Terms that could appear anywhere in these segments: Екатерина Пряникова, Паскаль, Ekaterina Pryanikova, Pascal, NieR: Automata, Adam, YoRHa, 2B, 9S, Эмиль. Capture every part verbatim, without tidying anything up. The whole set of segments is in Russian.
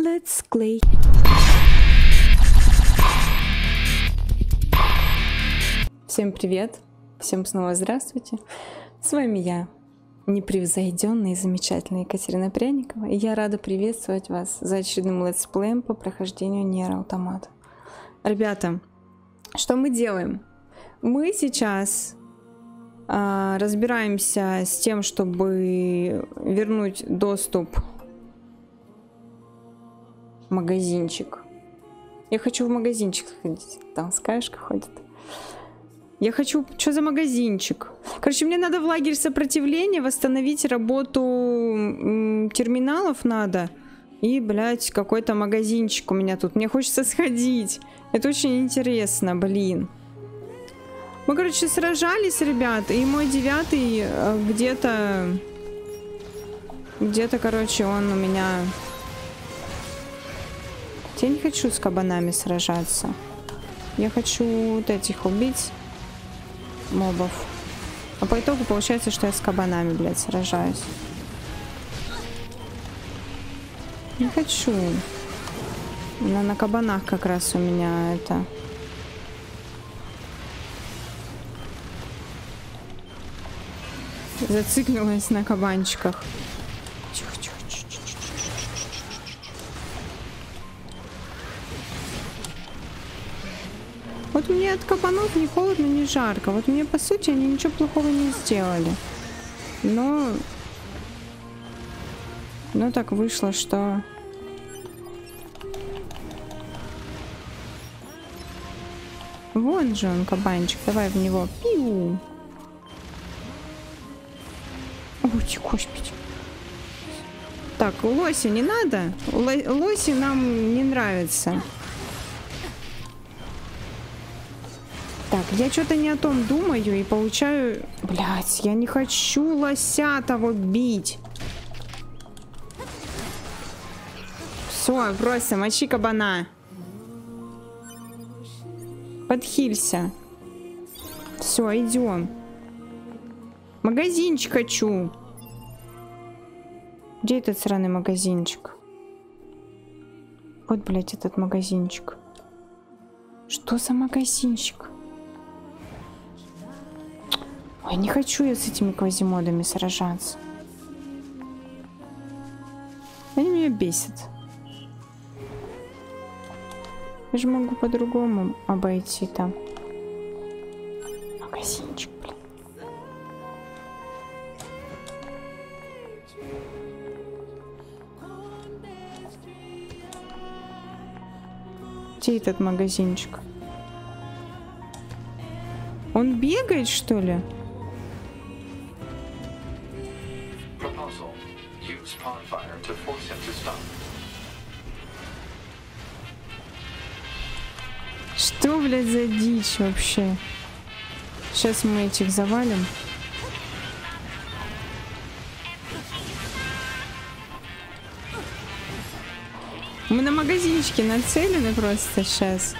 Let's click. Всем привет, всем снова здравствуйте. С вами я, непревзойденная и замечательная Екатерина Пряникова, и я рада приветствовать вас за очередным летсплеем по прохождению NieR: Automata. Ребята, что мы делаем? Мы сейчас э, разбираемся с тем, чтобы вернуть доступ в магазинчик. Я хочу в магазинчик сходить. Там скаешка ходит. Я хочу... Что за магазинчик? Короче, мне надо в лагерь сопротивления восстановить работу терминалов надо. И, блядь, какой-то магазинчик у меня тут. Мне хочется сходить. Это очень интересно, блин. Мы, короче, сражались, ребят. И мой девятый где-то... Где-то, короче, он у меня... Я не хочу с кабанами сражаться. Я хочу вот этих убить. Мобов. А по итогу получается, что я с кабанами, блядь, сражаюсь. Не хочу. Но на кабанах как раз у меня это... Зациклилась на кабанчиках. Вот мне от кабанов ни холодно, ни жарко. Вот мне, по сути, они ничего плохого не сделали. Но... Но так вышло, что... Вон же он, кабанчик. Давай в него. Пиу! Ой, господи. Так, лоси не надо. Лоси нам не нравится. Так, я что-то не о том думаю и получаю... Блядь, я не хочу лося того бить. Все, просто мочи кабана. Подхилься. Все, идем. Магазинчик хочу. Где этот сраный магазинчик? Вот, блядь, этот магазинчик. Что за магазинчик? Ой, не хочу я с этими квазимодами сражаться. Они меня бесят. Я же могу по-другому обойти там. Магазинчик, блин. Где этот магазинчик? Он бегает, что ли? Что, блядь, за дичь вообще? Сейчас мы этих завалим. Мы на магазинчики нацелены просто сейчас.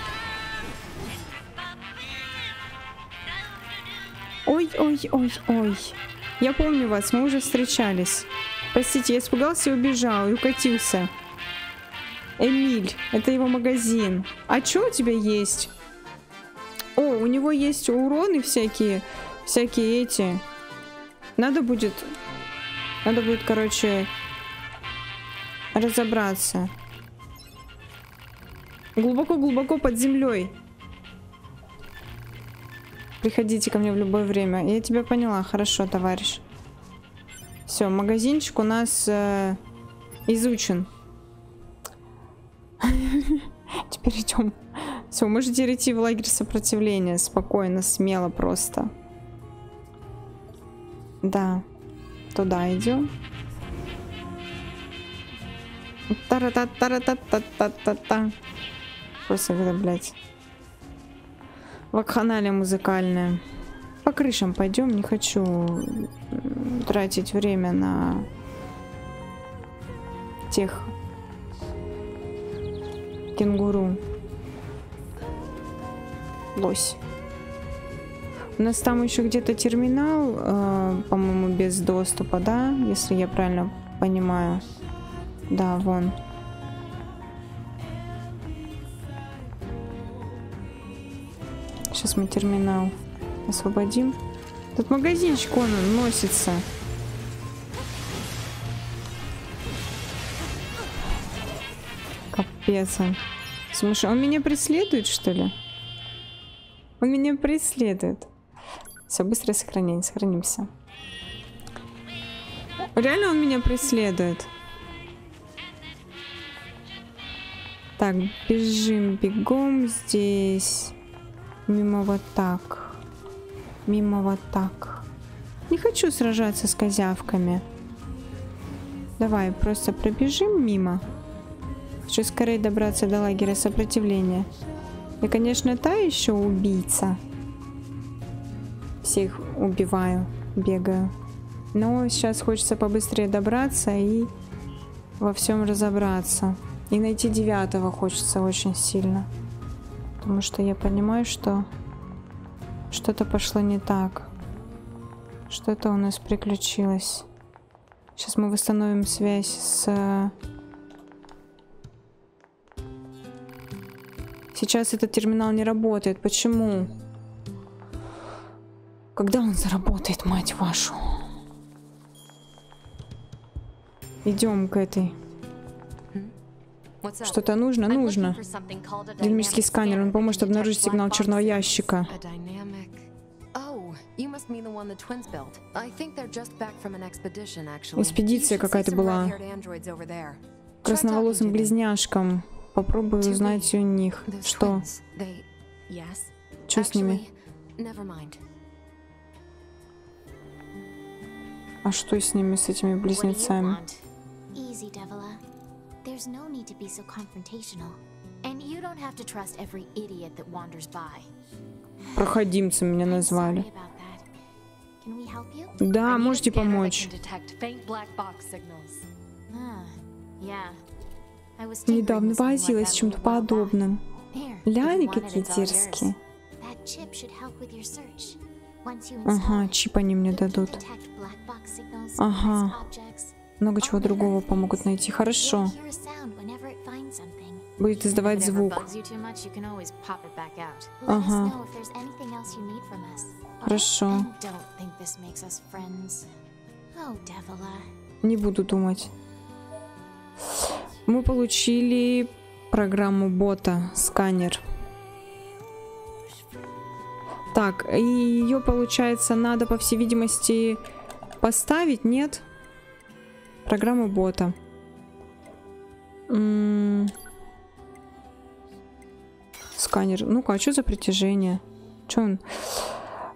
Ой-ой-ой-ой. Я помню вас, мы уже встречались. Простите, я испугался и убежал, и укатился. Эмиль, это его магазин. А что у тебя есть? О, у него есть уроны всякие, всякие эти. Надо будет, надо будет, короче, разобраться. Глубоко-глубоко под землей. Приходите ко мне в любое время. Я тебя поняла, хорошо, товарищ. Все, магазинчик у нас э, изучен. Теперь идем. Все, можете идти в лагерь сопротивления. Спокойно, смело просто. Да. Туда идем. Та-ра-та-та-ра-та-та-та-та-та. Просто это, блядь. Вакханалия музыкальная. По крышам пойдем, не хочу тратить время на тех кенгуру. Лось. У нас там еще где-то терминал, э, по-моему, без доступа, да? Если я правильно понимаю. Да, вон. Сейчас мы терминал освободим. Тут магазинчик, он носится. Капец. Слушай, он меня преследует, что ли? Он меня преследует. Все, быстрое сохранение. Сохранимся. Реально он меня преследует. Так, бежим, бегом здесь. Мимо вот так. Мимо вот так. Не хочу сражаться с козявками. Давай, просто пробежим мимо. Хочу скорее добраться до лагеря сопротивления. И, конечно, та еще убийца. Всех убиваю, бегаю. Но сейчас хочется побыстрее добраться и во всем разобраться. И найти девятого хочется очень сильно. Потому что я понимаю, что что-то пошло не так. Что-то у нас приключилось. Сейчас мы восстановим связь с... Сейчас этот терминал не работает. Почему? Когда он заработает, мать вашу? Идем к этой. Что-то нужно? Нужно. Динамический сканер. Он поможет обнаружить сигнал черного ящика. Экспедиция какая-то была. Красноволосым близняшкам. Попробую узнать у них. Что? Что с ними? А что с ними, с этими близнецами? Проходимцы меня назвали. Да, можете помочь. Недавно возилась с чем-то подобным. Лянь, какие дерзкие. Ага, чип они мне дадут. Ага. Много чего другого помогут найти. Хорошо. Будет издавать звук. Ага. Хорошо. Не буду думать. Мы получили программу бота, сканер. Так, и ее, получается, надо, по всей видимости, поставить, нет? Программу бота. М-м- сканер. Ну-ка, а что за притяжение? Что он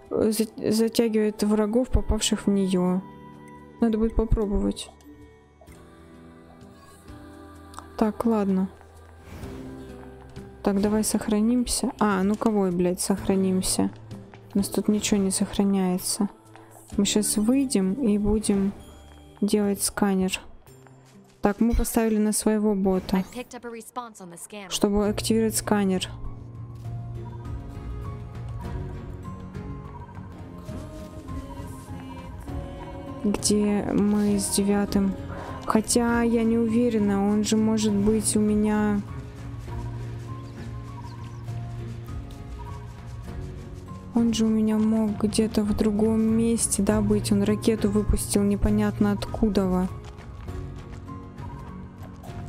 затягивает врагов, попавших в нее? Надо будет попробовать. Так, ладно. Так, давай сохранимся. А, ну кого, блядь, сохранимся? У нас тут ничего не сохраняется. Мы сейчас выйдем и будем делать сканер. Так, мы поставили на своего бота, чтобы активировать сканер. Где мы с девятым? Хотя я не уверена, он же может быть у меня... Он же у меня мог где-то в другом месте, да, быть. Он ракету выпустил непонятно откуда.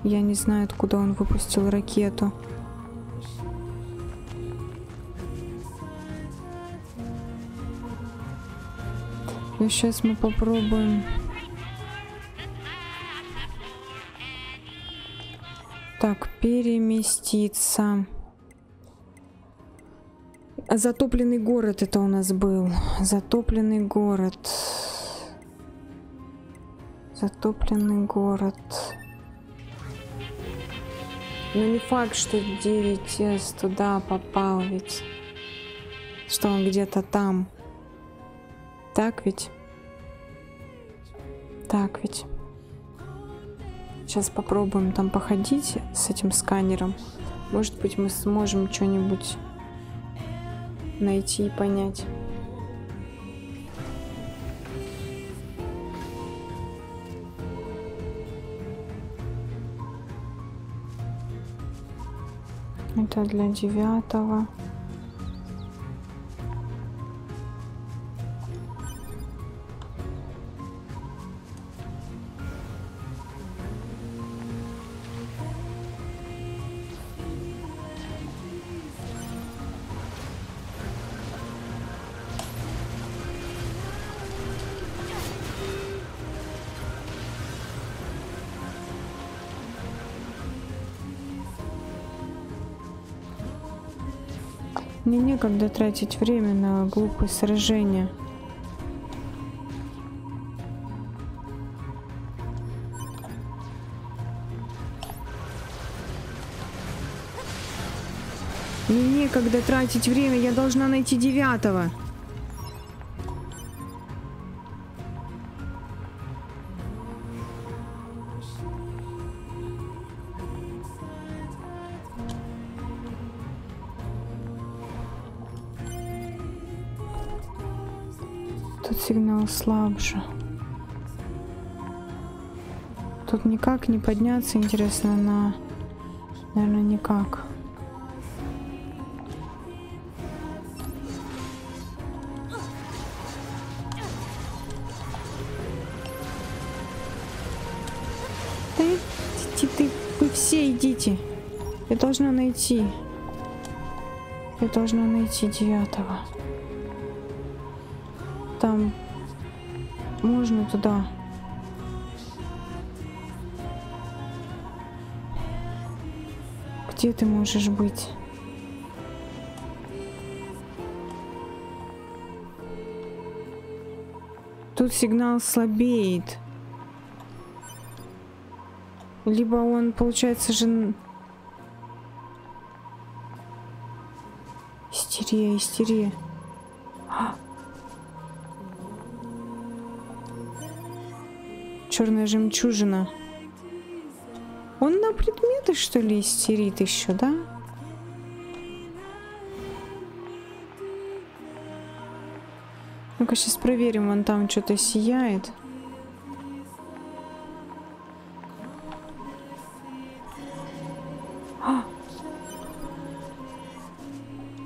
Я не знаю, откуда он выпустил ракету. Ну, сейчас мы попробуем... Так, переместиться. Затопленный город это у нас был. Затопленный город. Затопленный город. Но не факт, что девять эс туда попал, ведь. Что он где-то там. Так ведь? Так ведь. Сейчас попробуем там походить с этим сканером. Может быть, мы сможем что-нибудь найти и понять. Это для девятого. Мне некогда тратить время на глупые сражения. Мне некогда тратить время, я должна найти девятого. Тут сигнал слабже. Тут никак не подняться, интересно, на... Наверное, никак. Ты, ты, ты, вы все идите. Я должна найти. Я должна найти девятого. Там можно туда. Где ты можешь быть? Тут сигнал слабеет. Либо он, получается же... Истерия, истерия. Черная жемчужина. Он на предметы, что ли, истерит еще, да? Ну-ка, сейчас проверим, вон там что-то сияет. А!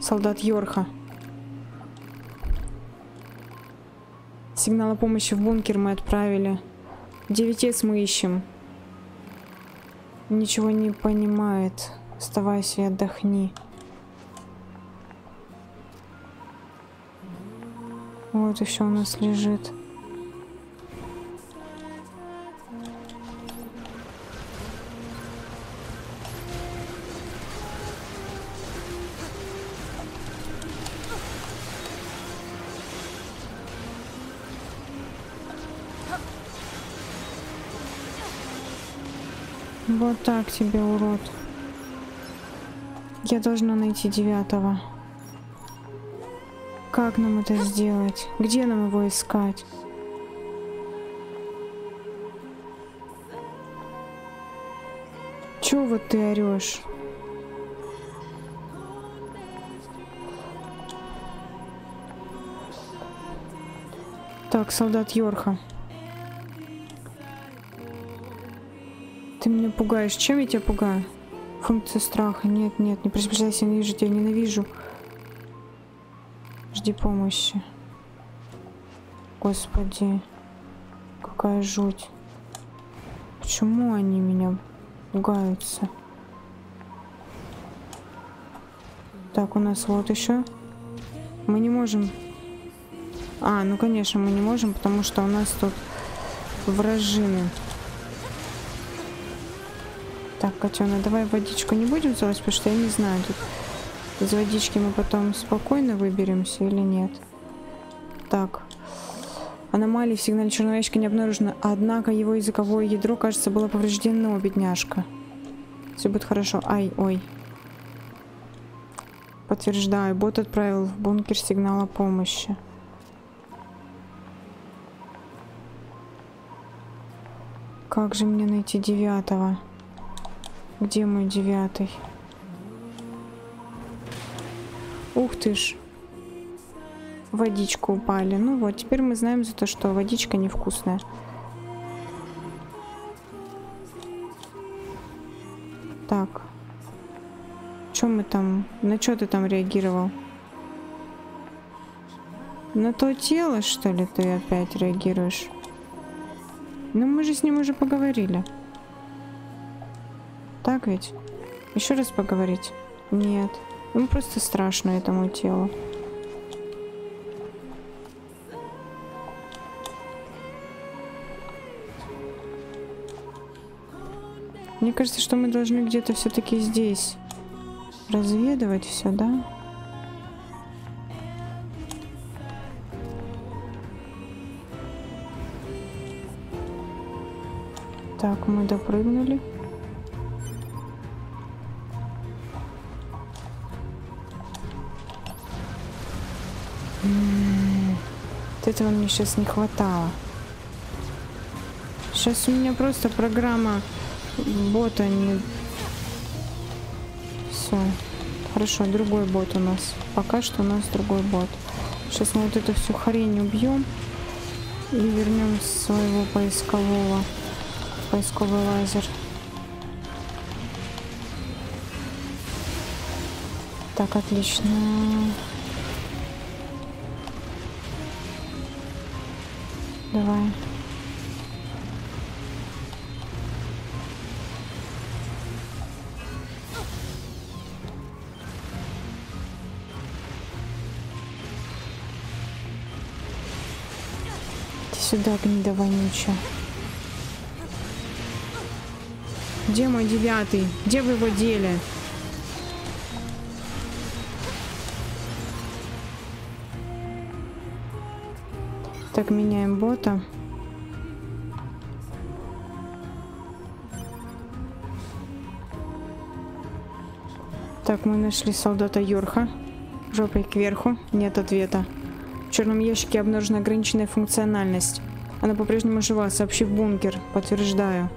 Солдат YoRHa. Сигнал о помощи в бункер мы отправили. девять эс мы ищем. Ничего не понимает. Оставайся и отдохни. Вот еще у нас лежит. Вот так тебе, урод. Я должна найти девятого. Как нам это сделать? Где нам его искать? Чё вот ты орёшь? Так, солдат YoRHa. Ты меня пугаешь. Чем я тебя пугаю? Функция страха. Нет, нет, не приспособляйся, я ненавижу тебя, ненавижу. Жди помощи. Господи, какая жуть. Почему они меня пугаются? Так, у нас вот еще. Мы не можем... А, ну конечно, мы не можем, потому что у нас тут вражины. Так, котенок, давай водичку не будем залазить, потому что я не знаю, тут из водички мы потом спокойно выберемся или нет. Так. Аномалии в сигнале черного ящика не обнаружено, однако его языковое ядро, кажется, было повреждено, бедняжка. Все будет хорошо. Ай, ой. Подтверждаю, бот отправил в бункер сигнал о помощи. Как же мне найти девятого? Где мой девятый? Ух ты ж. Водичку упали. Ну вот, теперь мы знаем за то, что водичка невкусная. Так. Чё мы там? На чё ты там реагировал? На то тело, что ли, ты опять реагируешь? Ну мы же с ним уже поговорили. Так ведь? Еще раз поговорить? Нет. Ему просто страшно, этому телу. Мне кажется, что мы должны где-то все-таки здесь разведывать все, да? Так, мы допрыгнули. М-м-м, вот этого мне сейчас не хватало. Сейчас у меня просто программа бота не... Все. Хорошо, другой бот у нас. Пока что у нас другой бот. Сейчас мы вот эту всю хрень убьем и вернем своего поискового. Поисковый лазер. Так, отлично. Давай. Ты сюда, гнида вонючая. Где мой девятый? Где вы его дели? Так, меняем бота. Так, мы нашли солдата YoRHa. Жопой кверху. Нет ответа. В черном ящике обнаружена ограниченная функциональность. Она по-прежнему жива. Сообщи в бункер. Подтверждаю.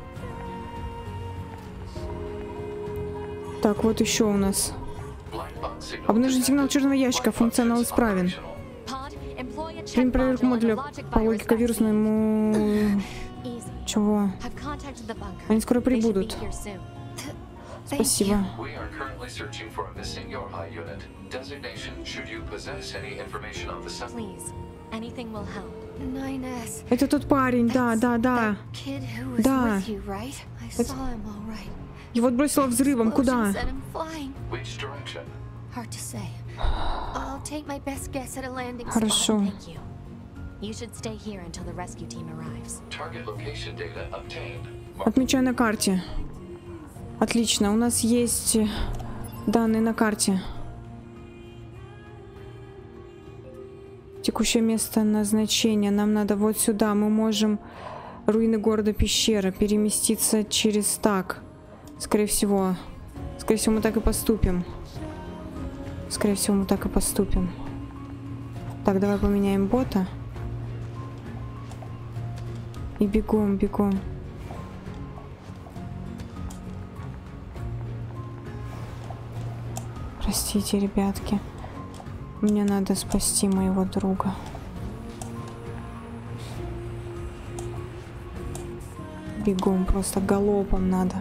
Так, вот еще у нас. Обнаружен сигнал черного ящика. Функционал исправен. Прим проверку модуля по логиковирусному... Чего? Они скоро прибудут. Спасибо. Это тот парень, да, да, да. Да. Это... Его отбросило взрывом. Куда? Хорошо. Отмечаю на карте. Отлично. У нас есть данные на карте. Текущее место назначения. Нам надо вот сюда. Мы можем руины города пещера переместиться через так. Скорее всего. Скорее всего, мы так и поступим. Скорее всего, мы так и поступим. Так, давай поменяем бота. И бегом, бегом. Простите, ребятки. Мне надо спасти моего друга. Бегом, просто галопом надо.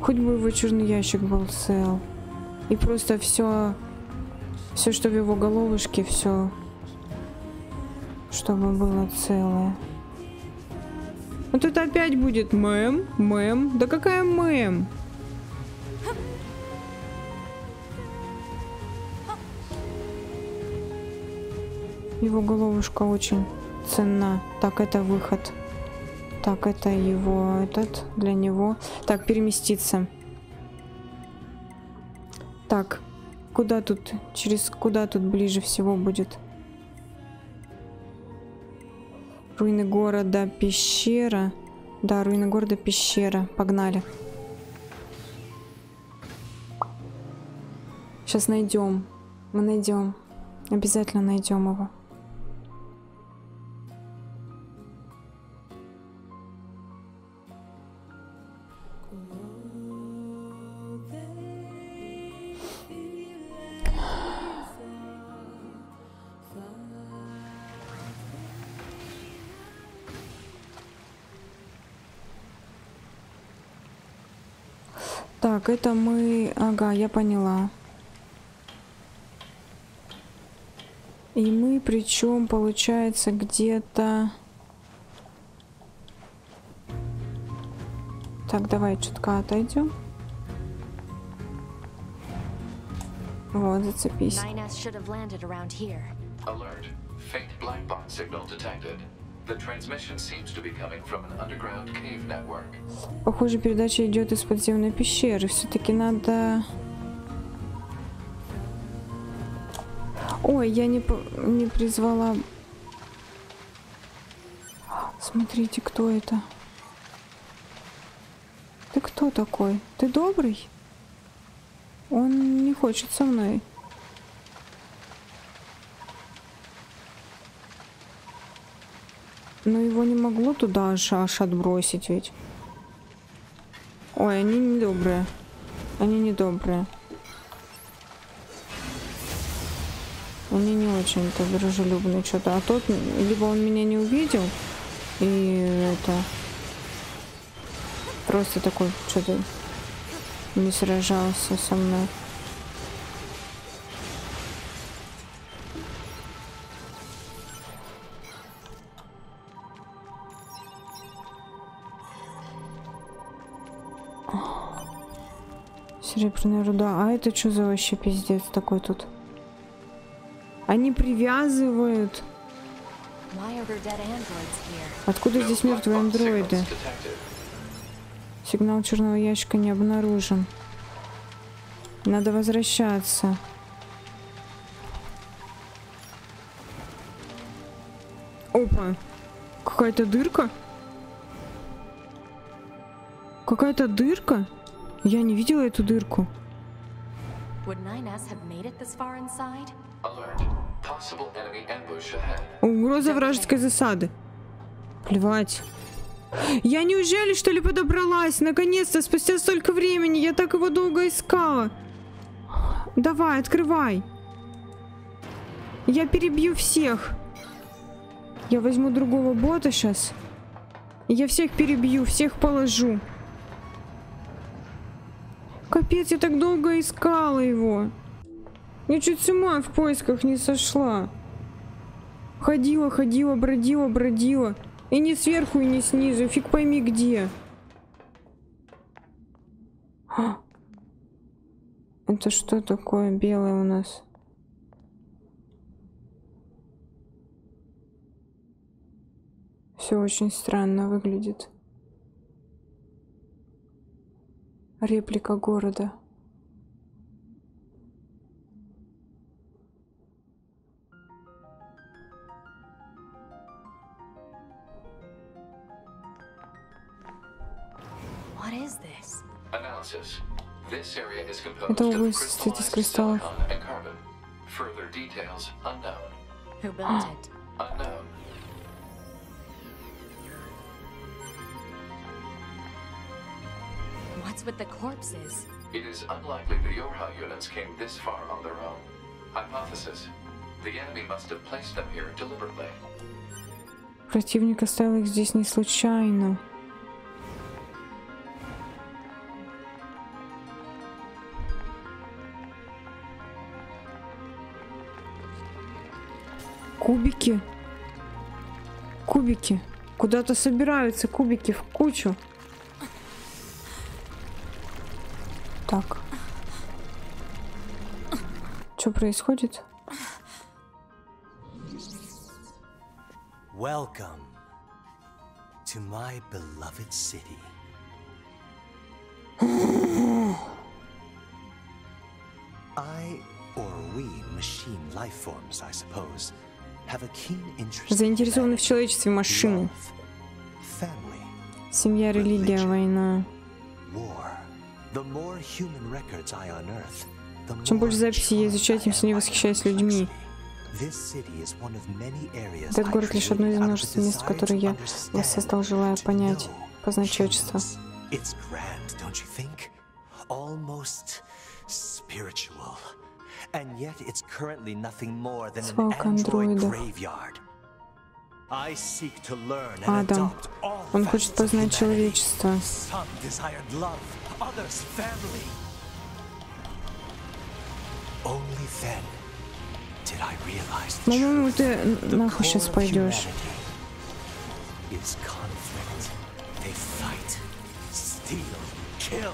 Хоть бы его черный ящик был цел. И просто все, все, что в его головушке, все, чтобы было целое. Вот это опять будет мэм, мэм. Да какая мэм? Его головушка очень ценна. Так, это выход. Так, это его, этот, для него. Так, переместиться. Так, куда тут, через куда тут ближе всего будет? Руины города, пещера. Да, руины города, пещера. Погнали. Сейчас найдем. Мы найдем. Обязательно найдем его. Так, это мы... Ага, я поняла. И мы причем, получается, где-то... Так, давай чутка отойдем. Вот, зацепись. Похоже, передача идет из подземной пещеры. Все-таки надо... Ой, я не, не призвала. Смотрите, кто это. Ты кто такой? Ты добрый? Он не хочет со мной. Но его не могло туда аж, аж отбросить ведь. Ой, они недобрые. Они недобрые. Они не очень-то дружелюбные что-то. А тот, либо он меня не увидел, и это... Просто такой что-то не сражался со мной. Серебряная руда. А это что за вообще пиздец такой тут? Они привязывают. Откуда здесь мертвые андроиды? Сигнал черного ящика не обнаружен. Надо возвращаться. Опа. Какая-то дырка? Какая-то дырка? Я не видела эту дырку. Угроза вражеской засады. Плевать. Я неужели что ли подобралась? Наконец-то, спустя столько времени. Я так его долго искала. Давай, открывай. Я перебью всех. Я возьму другого бота сейчас. Я всех перебью, всех положу. Капец, я так долго искала его. Я чуть с ума в поисках не сошла. Ходила, ходила, бродила, бродила. И не сверху, и не снизу. Фиг пойми где. Это что такое белое у нас? Все очень странно выглядит. Реплика города. Это область из кристаллов. What's with the corpses? It is unlikely the YoRHa units came this far on their own. Hypothesis: the enemy must have placed them here deliberately. Противник оставил их здесь не случайно. Кубики, кубики, куда-то собираются кубики в кучу. Так, что происходит? Welcome to my beloved city. I or we machine life forms, I suppose. Заинтересованы в человечестве машины. Семья, религия, война. Чем больше записей я изучаю, тем сильнее восхищаюсь людьми. Этот город лишь одно из множества мест, которые я воссоздал, желая понять, познать человечество. And yet it's currently nothing more than an android graveyard. I seek to learn and adopt all the facets of humanity. Some desired love, others family. Only then did I realize the truth. The core of humanity is conflict. They fight, steal, kill.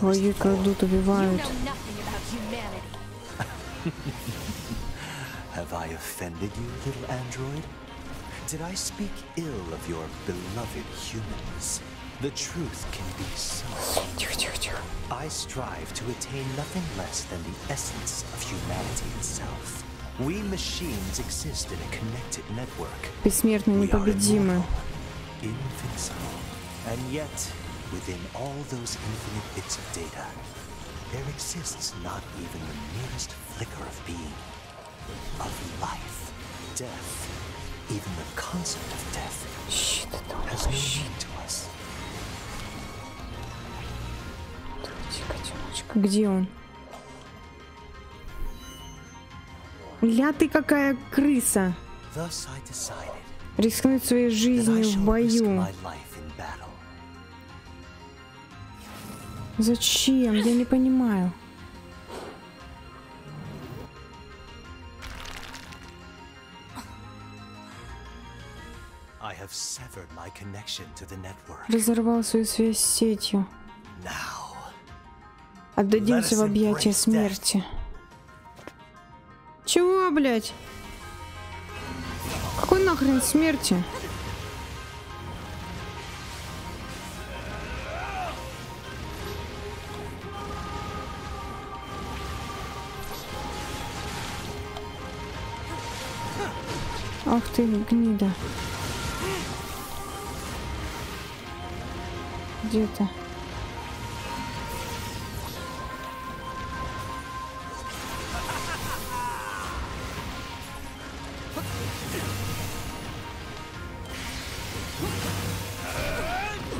Воюют, крадут, убивают. The truth can be so. I strive to attain nothing less than the essence of humanity itself. We machines exist in a connected network. Бессмертны, непобедимы. Invincible. And yet, within all those infinite bits of data, there exists not even the merest flicker of being, of life, death. Even the concept of death has no meaning to us. Где он? Ля ты какая крыса! Рискнуть своей жизнью в бою. Зачем? Я не понимаю. Разорвал свою связь с сетью. Отдадимся в объятия смерти. Чего, блядь? Какой нахрен смерти? Ах ты, гнида. Где ты?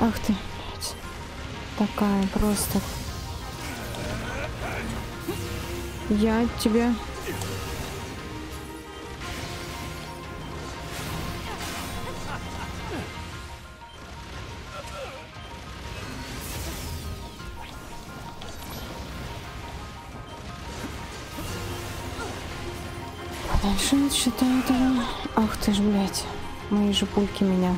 Ах ты, блядь. Такая просто. Я от тебя... Дальше не считаю этого. Ах ты ж, блядь. Мои же пульки меня.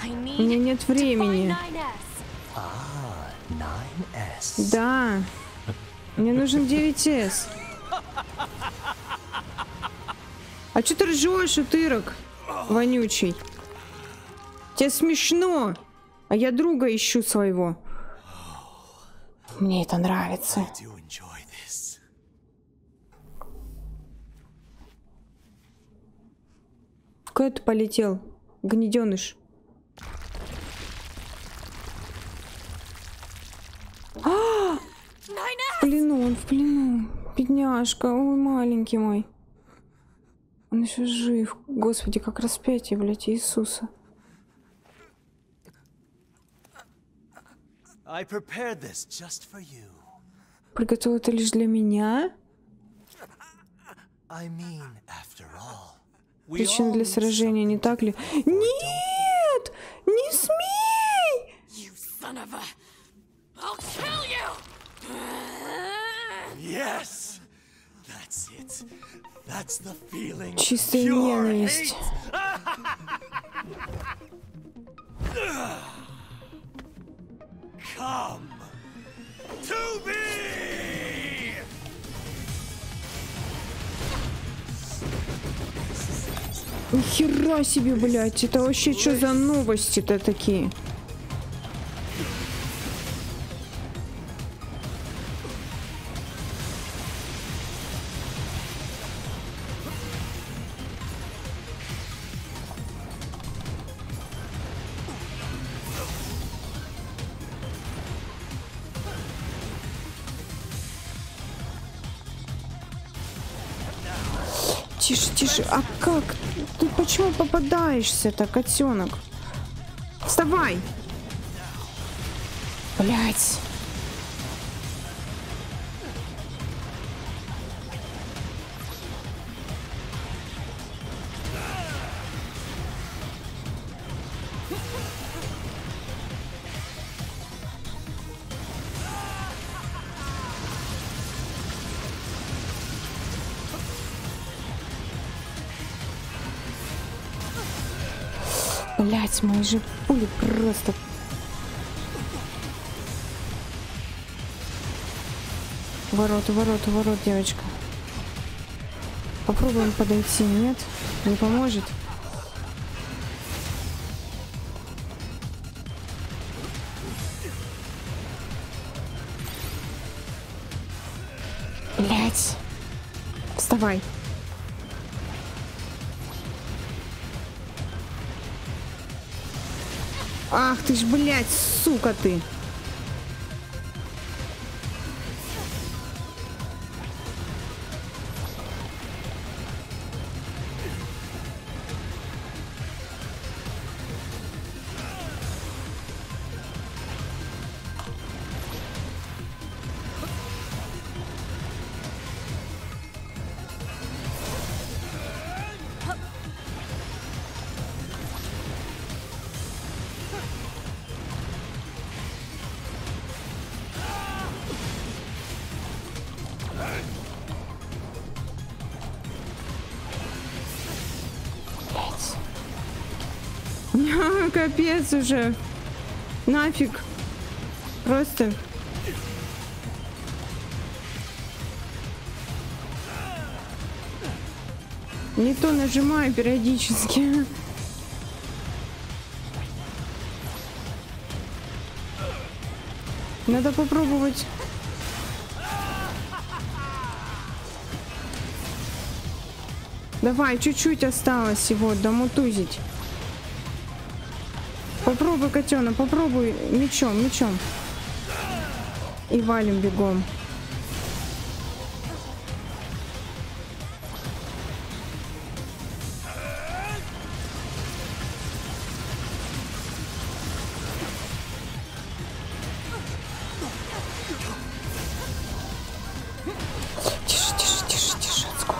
У меня нет времени. А, nine S. Да. Мне нужен девять эс. А что ты ржешь, утырок вонючий? Тебе смешно. А я друга ищу своего. Мне это нравится. Куда ты полетел, гнеденыш? А! В плену, он в плену. Бедняжка, ой, маленький мой. Он еще жив. Господи, как распятие, блядь, Иисуса. Приготовил это лишь для меня? Причина для сражения, не так ли? Нет! Не смей! I'll kill you. Yes, that's it. That's the feeling. Чистая ненависть. Come to me. Нихера себе, блядь, это вообще что за новости-то такие? Тише, тише. А как? Ты почему попадаешься-то, котенок? Вставай! Блять. Блять, мои же пули просто... Ворот, ворот, ворот, девочка. Попробуем подойти, нет? Не поможет? Блять. Вставай. Ах ты ж, блядь, сука ты. Капец уже. Нафиг. Просто. Не то нажимаю периодически. Надо попробовать. Давай, чуть-чуть осталось его домутузить. Попробуй, котенок, попробуй мечом, мечом. И валим бегом. Тише, тише, тише, тише, отскок.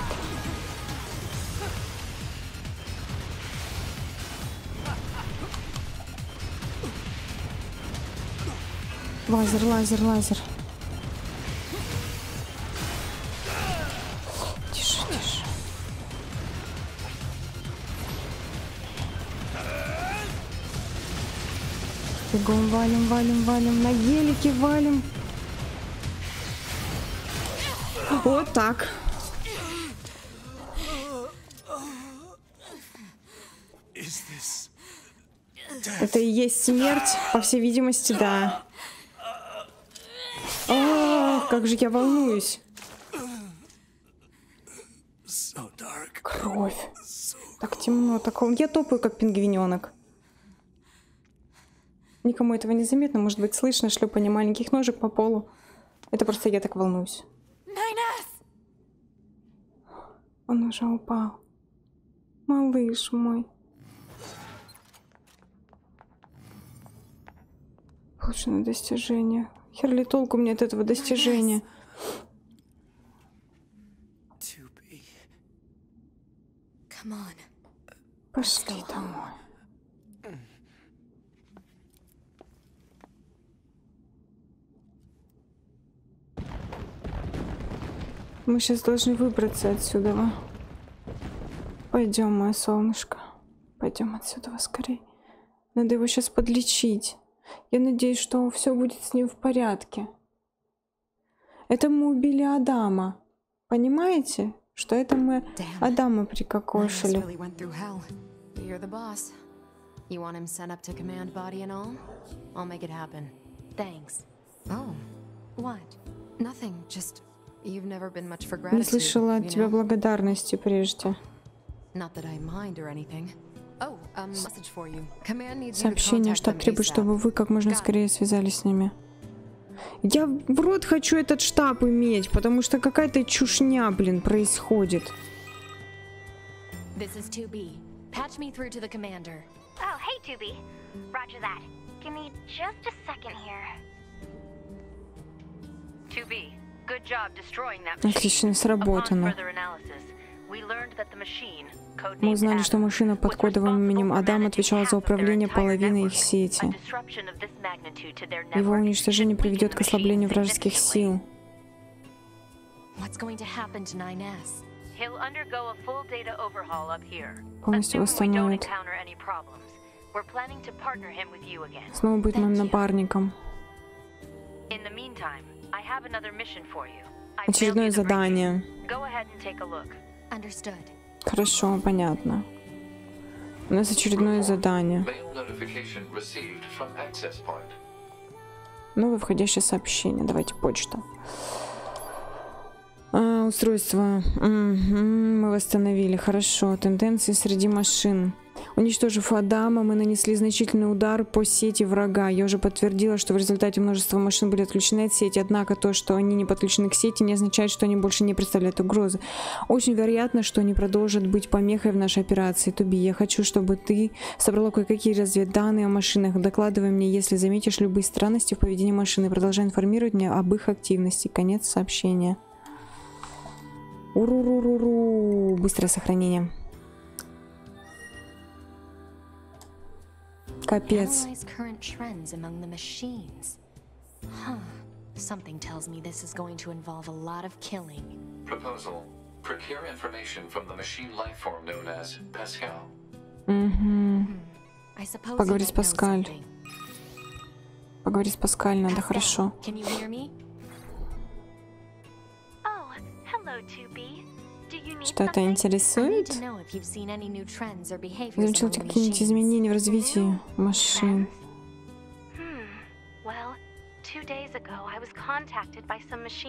Лазер, лазер, лазер. Тише, тише. Бегом, валим, валим, валим. На гелике валим. Вот так. Это и есть смерть, по всей видимости, да. Как же я волнуюсь. Кровь. Так темно, так... Я топаю, как пингвиненок. Никому этого не заметно. Может быть, слышно шлепание маленьких ножек по полу. Это просто я так волнуюсь. Он уже упал. Малыш мой. Получено достижение. Хер ли толку мне от этого достижения? Пошли домой. Мы сейчас должны выбраться отсюда. Пойдем, мое солнышко. Пойдем отсюда скорее. Надо его сейчас подлечить. Я надеюсь, что все будет с ним в порядке. Это мы убили Адама. Понимаете, что это мы Адама прикокошили. Не слышала от тебя благодарности прежде. Сообщение, штаб требует, чтобы вы как можно скорее связались с ними. Я в рот хочу этот штаб иметь, потому что какая-то чушня, блин, происходит. Отлично сработано. Мы узнали, что машина под кодовым именем Адам отвечала за управление половиной их сети. Его уничтожение приведет к ослаблению вражеских сил. Полностью восстановит. Снова быть моим напарником. Очередное задание. Хорошо, понятно. У нас очередное задание. Новое входящее сообщение. Давайте почта. А, устройство. М-м-м, мы восстановили. Хорошо. Тенденции среди машин. Уничтожив Адама, мы нанесли значительный удар по сети врага. Я уже подтвердила, что в результате множество машин были отключены от сети, однако то, что они не подключены к сети, не означает, что они больше не представляют угрозы. Очень вероятно, что они продолжат быть помехой в нашей операции. ту би, я хочу, чтобы ты собрала кое-какие разведданные о машинах. Докладывай мне, если заметишь любые странности в поведении машины. Продолжай информировать меня об их активности. Конец сообщения. Уру-ру-ру-ру. Быстрое сохранение. Капец. Угу. Поговори с Паскаль. Поговори с Паскаль надо, хорошо. Что-то интересует? Замечал какие-нибудь изменения в развитии машин?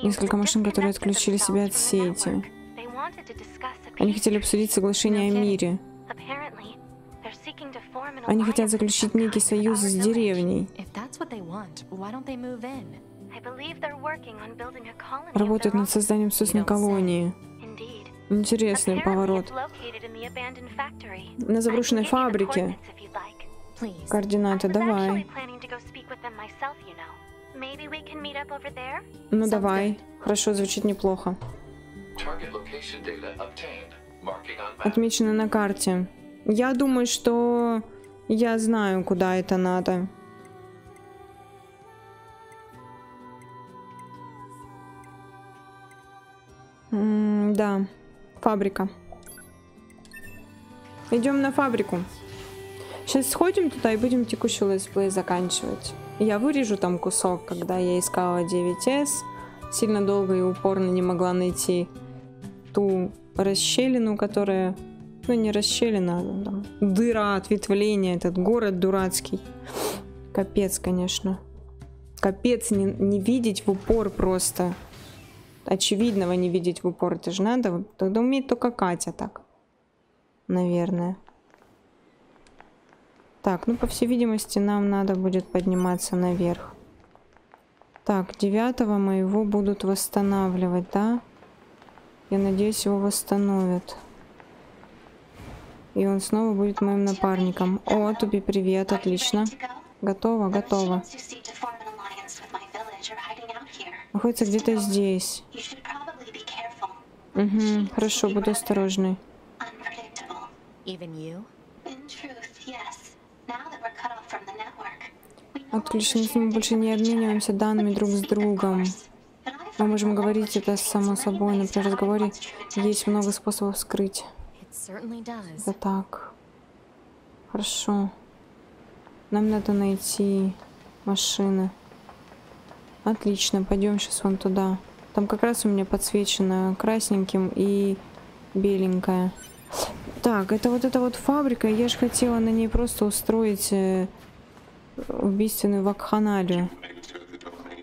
Несколько машин, которые отключили себя от сети. Они хотели обсудить соглашение о мире. Они хотят заключить некий союз с деревней. Работают над созданием собственной колонии. Интересный поворот. На заброшенной фабрике. Координаты, давай. Ну давай. Хорошо, звучит неплохо. Отмечено на карте. Я думаю, что я знаю, куда это надо. М-м, да. Фабрика. Идем на фабрику. Сейчас сходим туда и будем текущий летсплей заканчивать. Я вырежу там кусок, когда я искала девять эс. Сильно долго и упорно не могла найти ту расщелину, которая... Ну, не расщелина, а там дыра, ответвление, этот город дурацкий. Капец, конечно. Капец, не, не видеть в упор просто... Очевидного не видеть в упор, это же надо. Тогда умеет только Катя так. Наверное. Так, ну, по всей видимости, нам надо будет подниматься наверх. Так, девятого моего будут восстанавливать, да? Я надеюсь, его восстановят. И он снова будет моим напарником. О, Туби, привет, отлично. Готово, готово. Находится где-то здесь. Угу, хорошо, буду осторожной. Отлично, мы больше не обмениваемся данными друг с другом. Мы можем говорить это само собой, но при разговоре есть много способов скрыть. Да так. Хорошо. Нам надо найти машины. Отлично, пойдем сейчас вон туда. Там как раз у меня подсвечено красненьким и беленькое. Так, это вот эта вот фабрика. Я же хотела на ней просто устроить убийственную вакханалию.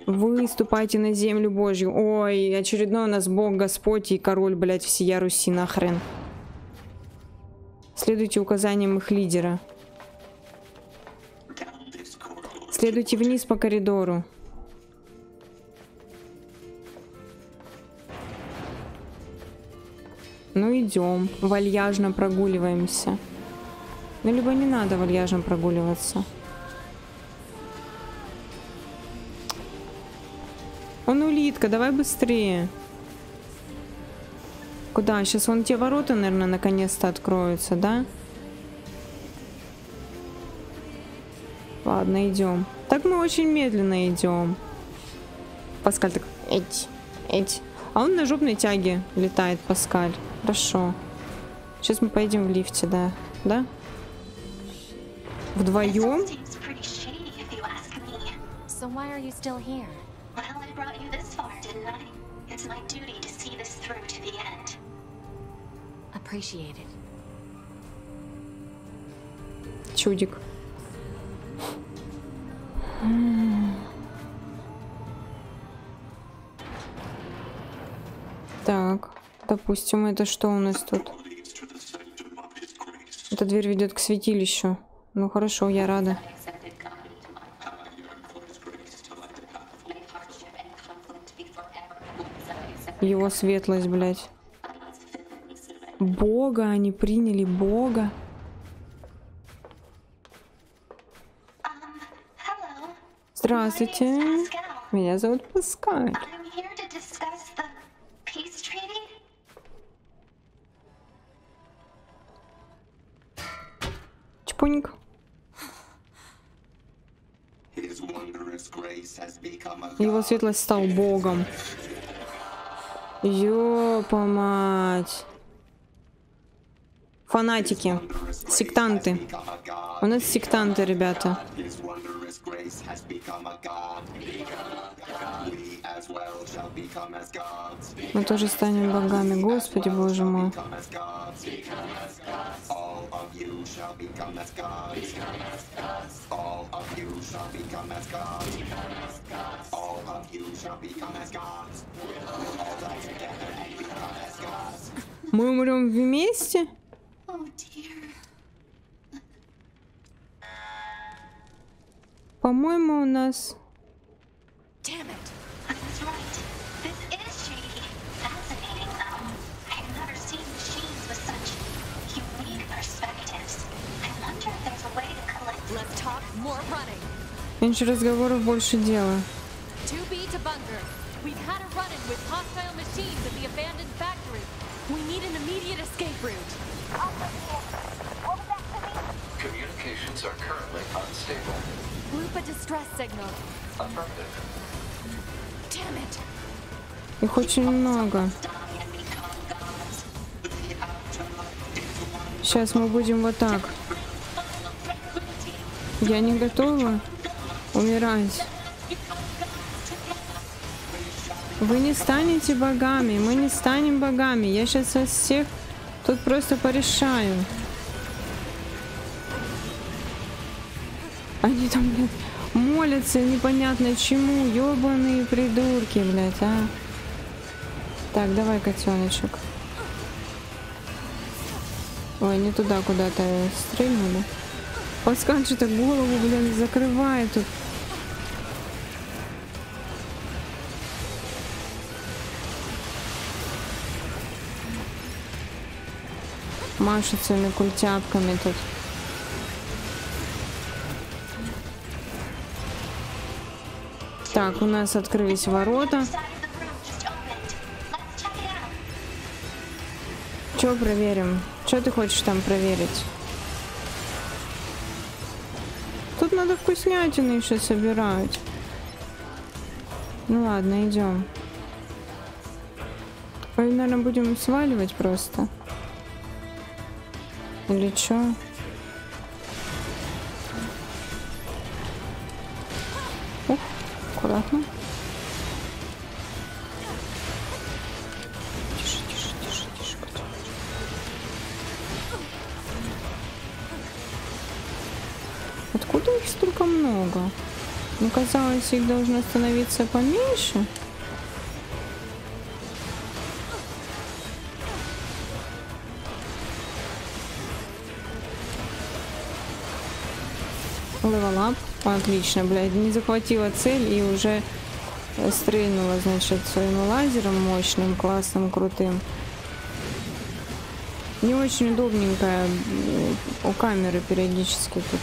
Вы ступайте на землю Божью. Ой, очередной у нас Бог Господь и король, блядь, всея Руси, нахрен. Следуйте указаниям их лидера. Следуйте вниз по коридору. Ну идем, вальяжно прогуливаемся. Ну либо не надо вальяжно прогуливаться. Он улитка, давай быстрее. Куда? Сейчас вон те ворота, наверное, наконец-то откроются, да? Ладно, идем. Так мы очень медленно идем. Паскаль так, эть, эть. А он на жопной тяге летает, Паскаль. Хорошо. Сейчас мы поедем в лифте, да? Да? вдвоем. Чудик. Так, допустим, это что у нас тут? Эта дверь ведет к святилищу. Ну хорошо, я рада. Его светлость, блядь. Бога, они приняли Бога. Здравствуйте, меня зовут Паскаль. Чпоник. Его светлость стал богом. Ёпа мать. Фанатики, сектанты. У нас сектанты, ребята. Мы тоже станем богами, Господи Боже мой. Мы умрем вместе? По-моему, у нас... Меньше разговоров, больше дела. Их очень много. Сейчас мы будем вот так. Я не готова умирать. Вы не станете богами, мы не станем богами. Я сейчас вас всех тут просто порешаю. Они там, блядь, молятся непонятно чему, ёбаные придурки, блядь, а. Так, давай, котеночек. Ой, не туда куда-то стрельнули. Паскаль что-то голову, блин, закрывает тут. Машет своими культяпками тут. Так, у нас открылись ворота. Чё проверим? Чё ты хочешь там проверить? Тут надо вкуснятины еще собирать. Ну ладно, идем. Мы, наверное, будем сваливать просто. Или чё? Ух, аккуратно. Тише, тише, тише, тише. Откуда их столько много? Ну, казалось, их должно становиться поменьше. Левелап. Отлично, блядь. Не захватила цель и уже стрельнула, значит, своим лазером мощным, классным, крутым. Не очень удобненькая у камеры периодически тут.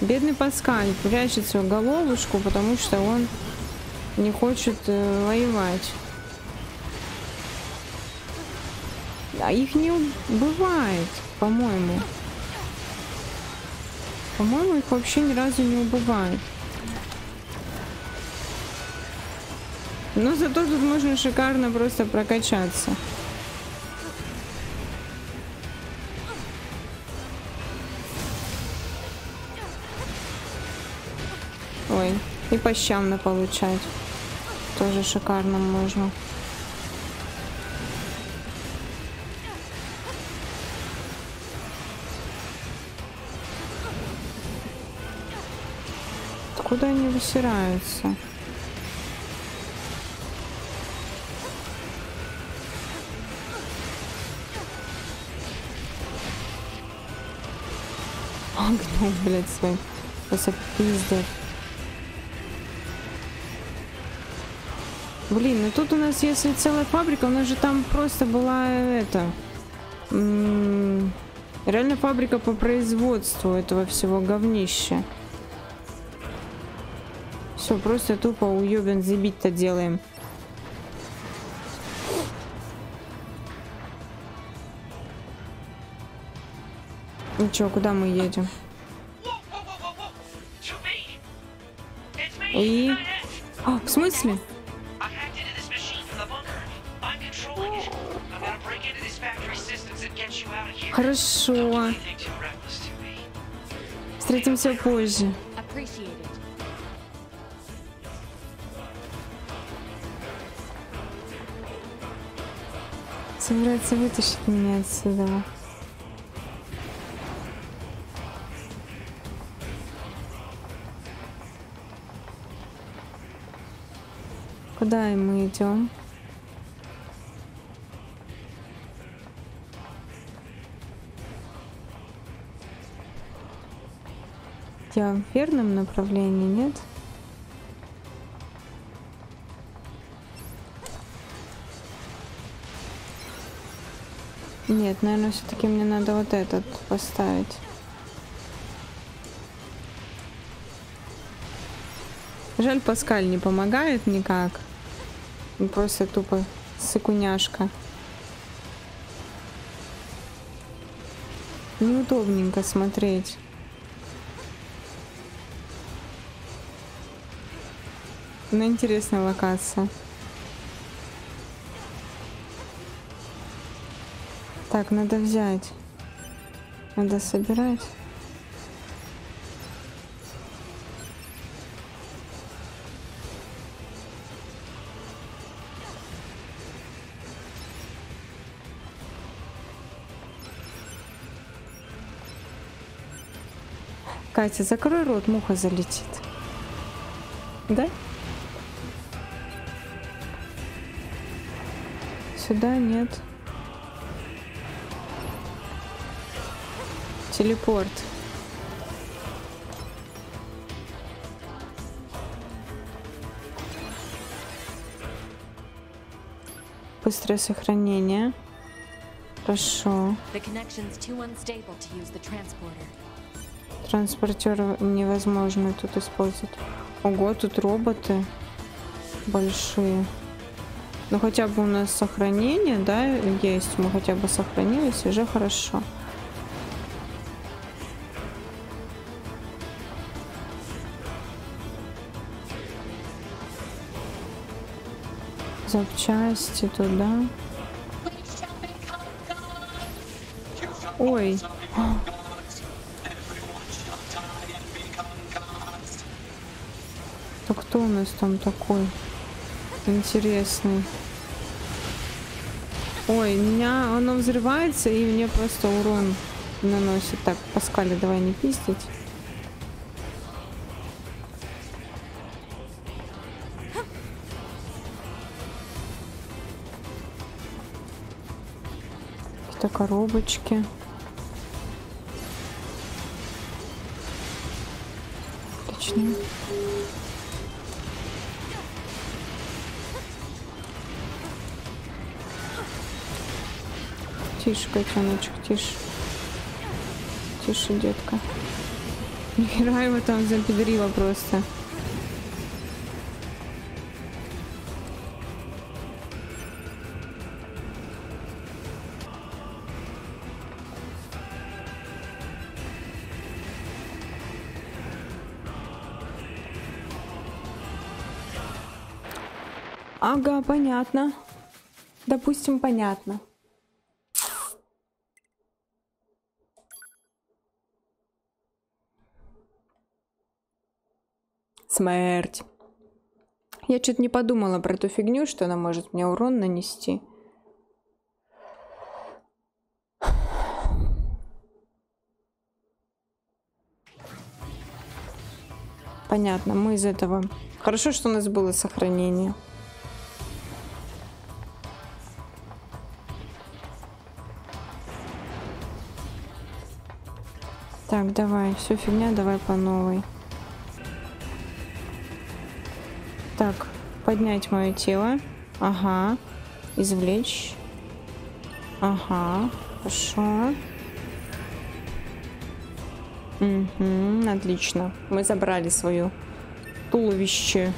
Бедный Паскаль прячет свою головушку, потому что он не хочет э, воевать. А их не убывает, по-моему. По-моему, их вообще ни разу не убывает. Но зато тут можно шикарно просто прокачаться. Ой, и по щам получать. Тоже шикарно можно. Куда они высираются? А, гном, блядь, свой. Просто пиздец. Блин, ну тут у нас, если целая фабрика, у нас же там просто была это... М-м, реально фабрика по производству этого всего говнища. Все, просто тупо уёбен забить-то делаем. Ну чё, куда мы едем? И... А, в смысле? Хорошо. Встретимся позже. Собирается вытащить меня отсюда. Куда мы идем? Я в верном направлении, нет? Нет, наверное, все-таки мне надо вот этот поставить. Жаль, Паскаль не помогает никак. Просто тупо сыкуняшка. Неудобненько смотреть. Но интересная локация. Так, надо взять. Надо собирать. Катя, закрой рот, муха залетит. Да? Сюда нет. Телепорт. Быстрое сохранение. Хорошо. Транспортер невозможно тут использовать. Ого, тут роботы большие. Ну хотя бы у нас сохранение, да, есть. Мы хотя бы сохранились, уже хорошо. Запчасти туда. Ой. Так кто у нас там такой интересный? Ой, меня оно взрывается и мне просто урон наносит. Так, Паскаля, давай не пиздить. Коробочки. Отлично. Тише, котеночек, тише. Тише, детка. Нихера его там запедрила просто. Ага, понятно. Допустим, понятно. Смерть. Я что-то не подумала про ту фигню, что она может мне урон нанести. Понятно, мы из этого... Хорошо, что у нас было сохранение. Так, давай, все фигня, давай по новой. Так, поднять мое тело. Ага. Извлечь. Ага. Хорошо. Угу, отлично. Мы забрали свое туловище.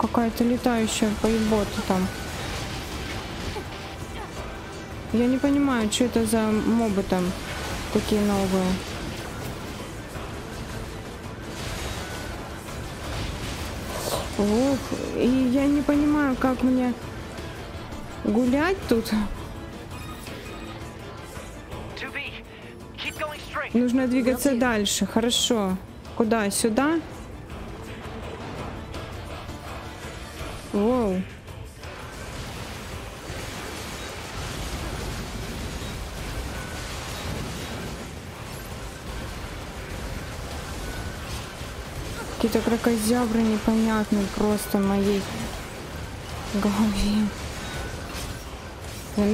Какая-то летающая поебота там. Я не понимаю, что это за мобы там такие новые. Ох, и я не понимаю, как мне гулять тут. Нужно двигаться дальше. Хорошо. Куда? Сюда? Воу. Какие-то крокозябры непонятные просто в моей голове.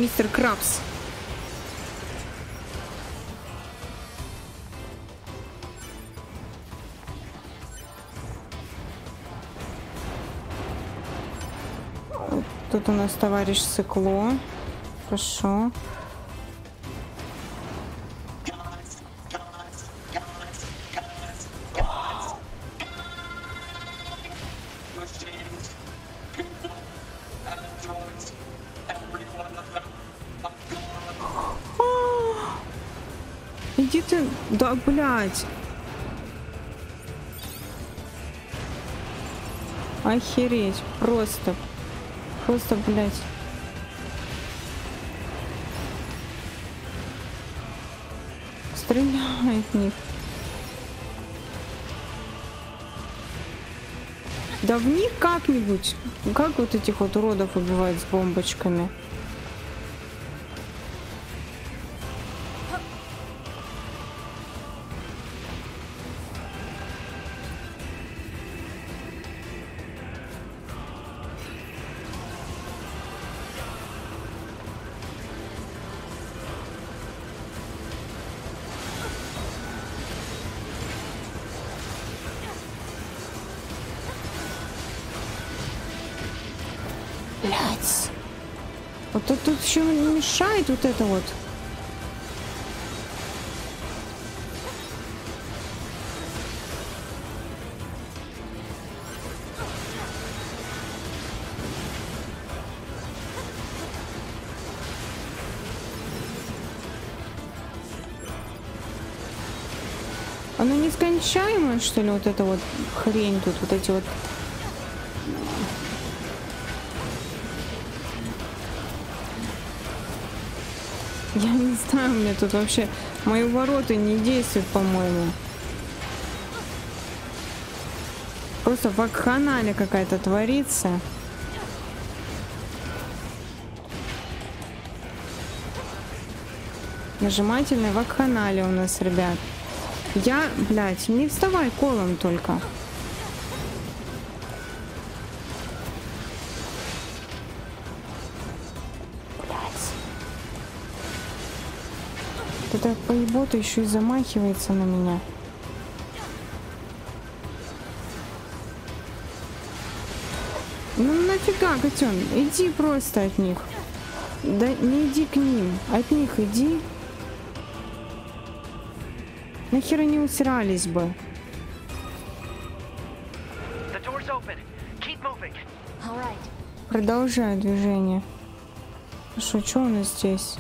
Мистер Крабс. Тут у нас товарищ Сыкло. Хорошо. Иди ты... Да, блядь. Охереть. Просто... Просто, блядь. Стреляет в них. Да в них как-нибудь. Как вот этих вот уродов убивают с бомбочками? Тут, тут еще мешает вот это вот. Оно нескончаемое, что ли, вот эта вот хрень тут, вот эти вот... Я не знаю, мне тут вообще мои ворота не действуют, по-моему. Просто вакханалия какая-то творится. Нажимательная вакханалия у нас, ребят. Я, блядь, не вставай колом только. Эта поебота еще и замахивается на меня. Ну нафига, котен? Иди просто от них. Да не иди к ним, от них иди. Нахер они усирались бы. Продолжаю движение. Что, что у нас здесь?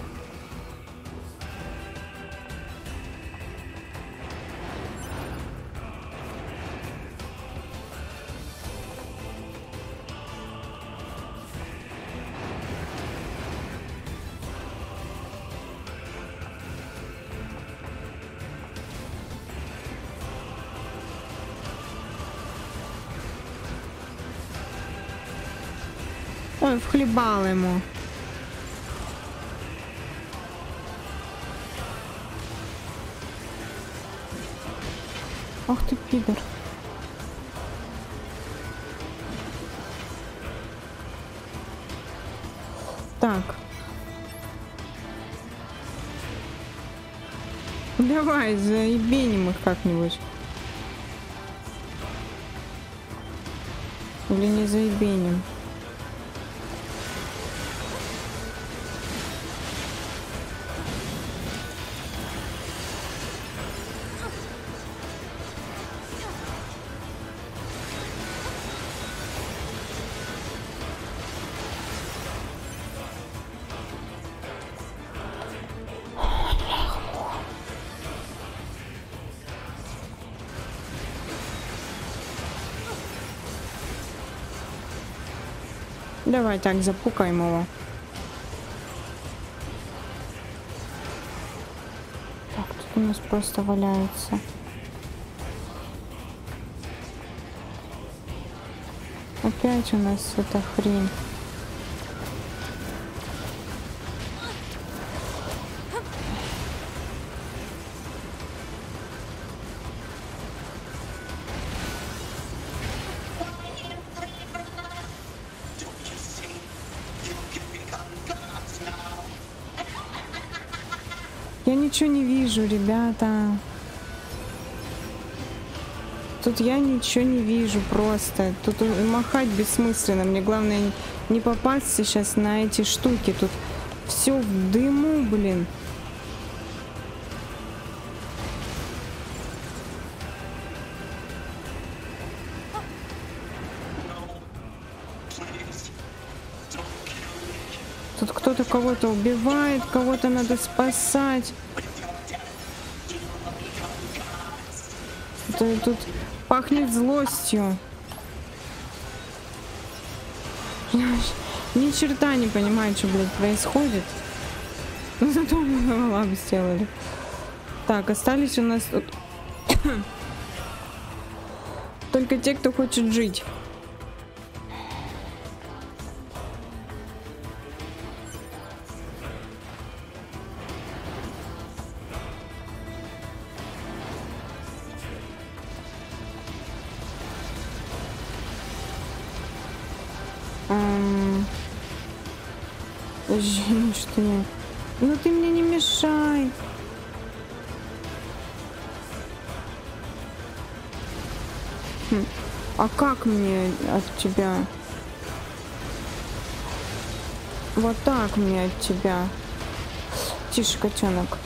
Ой, вхлебал ему. Ах ты, пидор. Так. Давай, заебеним их как-нибудь. Или не заебеним. Давай так, запукаем его. Так, тут у нас просто валяется. Опять у нас эта хрень. Я ничего не вижу, ребята. Тут я ничего не вижу просто. Тут махать бессмысленно. Мне главное не попасть сейчас на эти штуки. Тут все в дыму, блин. Тут кто-то кого-то убивает, кого-то надо спасать. Тут, тут пахнет злостью. Ни черта не понимаю, что, блядь, происходит. Но зато мы лапу сделали. Так, остались у нас тут только те, кто хочет жить. Что нет? Ну ты мне не мешай. Хм. А как мне от тебя? Вот так мне от тебя. Тише, котенок.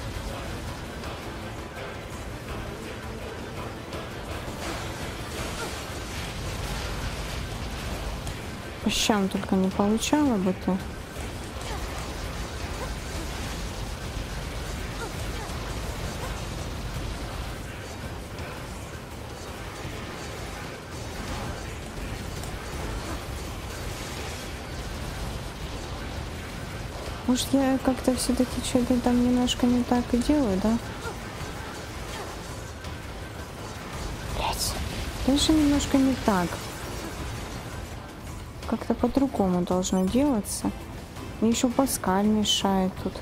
По щам только не получала бы ты. Может, я как-то все-таки что-то там немножко не так и делаю, да? Блять, даже немножко не так. Как-то по-другому должно делаться. Мне еще Паскаль мешает тут.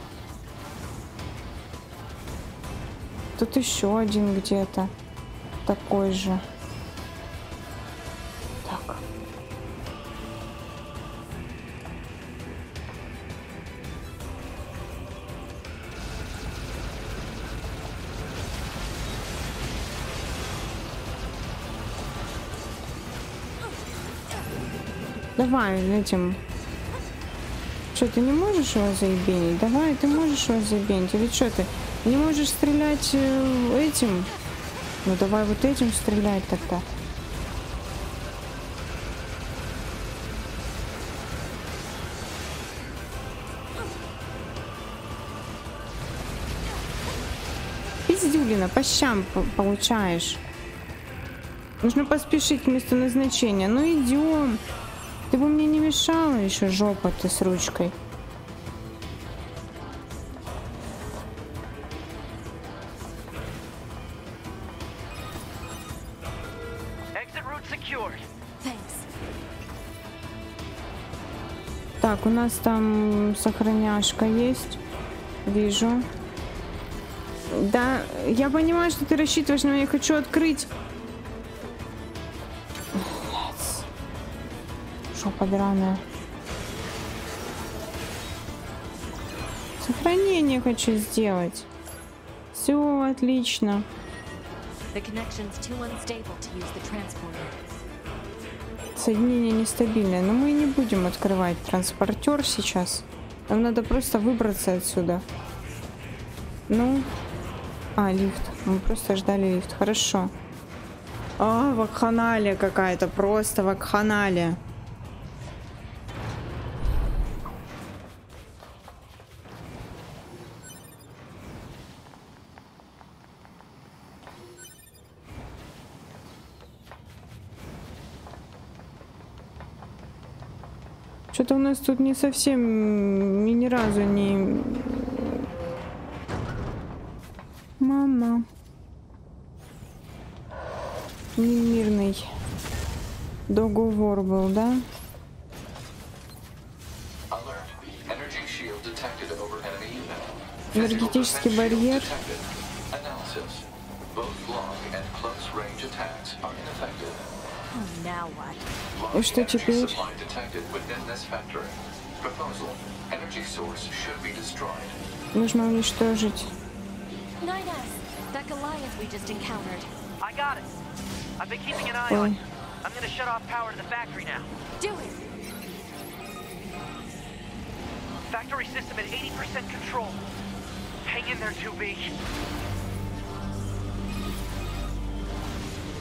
Тут еще один где-то такой же. Что, ты не можешь его заебенить? Давай, ты можешь его заебенить. Или что ты? Не можешь стрелять этим? Ну давай вот этим стрелять тогда. Пиздюлина, по щам получаешь. Нужно поспешить к месту назначения. Ну идем. Ты бы мне не мешала еще, жопа ты с ручкой. Так, у нас там сохраняшка есть. Вижу. Да, я понимаю, что ты рассчитываешь, но я хочу открыть. Жопа драная. Сохранение хочу сделать. Все отлично. Соединение нестабильное, но мы не будем открывать транспортер сейчас. Нам надо просто выбраться отсюда. Ну, а лифт. Мы просто ждали лифт. Хорошо. А, вакханалия какая-то, просто вакханалия. Что-то у нас тут не совсем, ни, ни разу не... Мама. Немирный договор был, да? Энергетический барьер. И что теперь? Нужно уничтожить. Ой.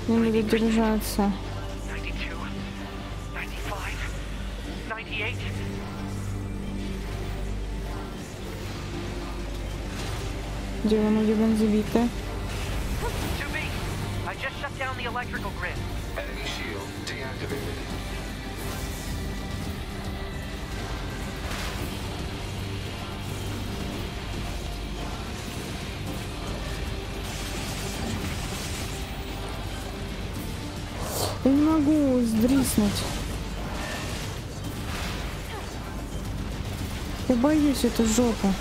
Не надо держаться. Делаем ее бензовито. Я не могу сдриснуть. Я боюсь эту жопу.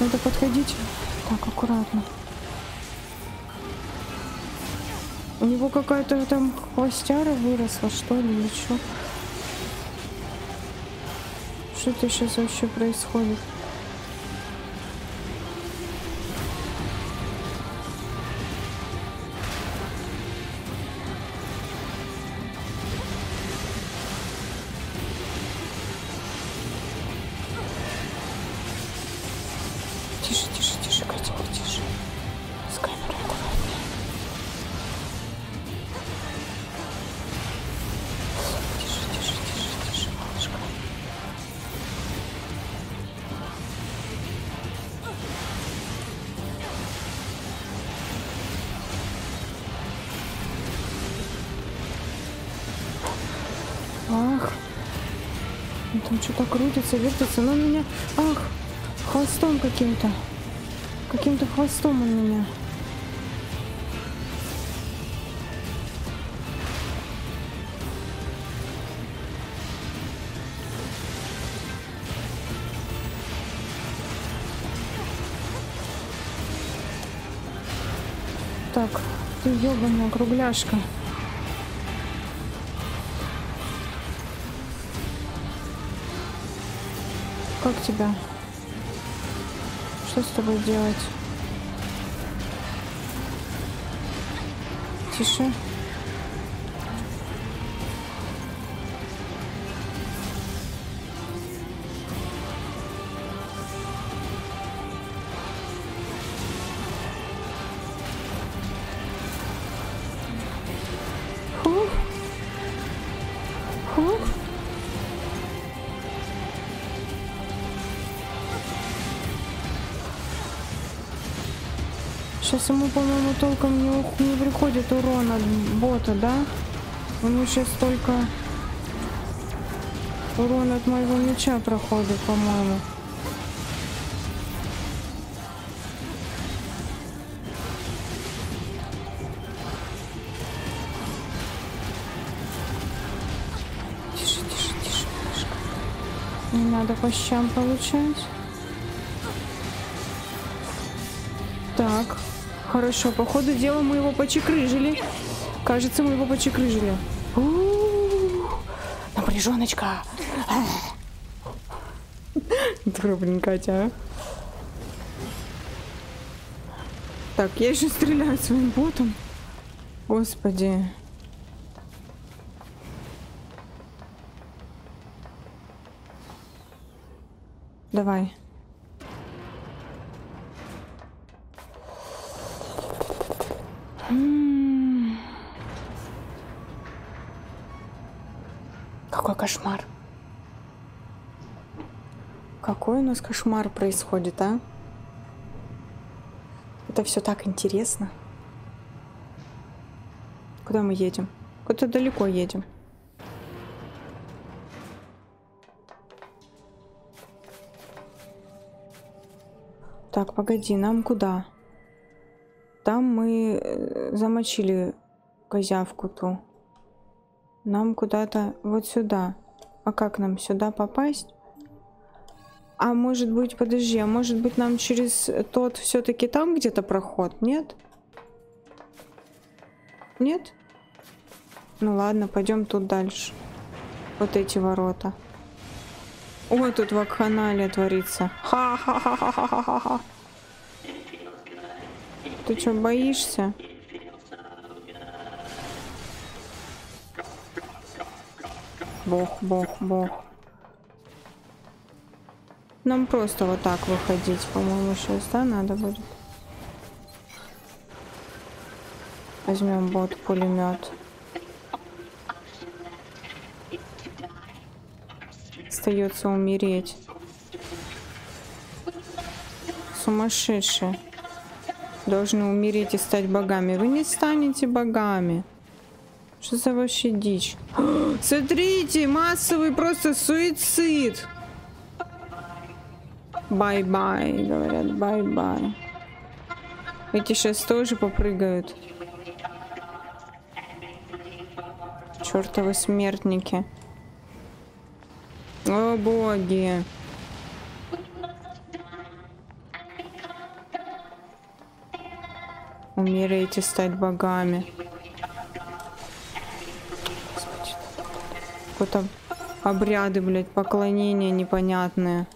Надо подходить. Так, аккуратно. У него какая-то там хвостяра выросла, что ли, или что? Что-то сейчас вообще происходит. Что-то крутится, вертится, но у меня... Ах, хвостом каким-то. Каким-то хвостом у меня. Так, ты ёбаная кругляшка. Как тебя? Что с тобой делать? Тише. Сейчас ему, по-моему, толком не, ух... не приходит урон от бота, да? У него сейчас только урон от моего меча проходит, по-моему. Тише, тише, тише, тише. Не надо по щам получать. Так. Хорошо, по ходу дела мы его почекрыжили. Кажется, мы его почекрыжили. Напряженочка. Дура, блин, Катя. Так, я еще стреляю своим ботом. Господи. Давай. Какой кошмар. Какой у нас кошмар происходит, а? Это все так интересно. Куда мы едем? Куда-то далеко едем. Так, погоди, нам куда? Там мы замочили козявку ту. Нам куда-то вот сюда. А как нам сюда попасть? А может быть, подожди, а может быть нам через тот все-таки там где-то проход? Нет? Нет? Ну ладно, пойдем тут дальше. Вот эти ворота. Ой, тут вакханалия творится. Ха-ха-ха-ха-ха-ха-ха. Ты что, боишься? Бог, бог, бог. Нам просто вот так выходить, по-моему, сейчас, да, надо будет. Возьмем бот пулемет. Остается умереть. Сумасшедшие. Должны умереть и стать богами. Вы не станете богами. Что за вообще дичь? Смотрите, массовый просто суицид. Бай-бай, говорят, бай-бай. Эти сейчас тоже попрыгают. Чёртовы смертники. О, боги. Умереть и стать богами. Какие-то обряды, блядь, поклонения непонятные.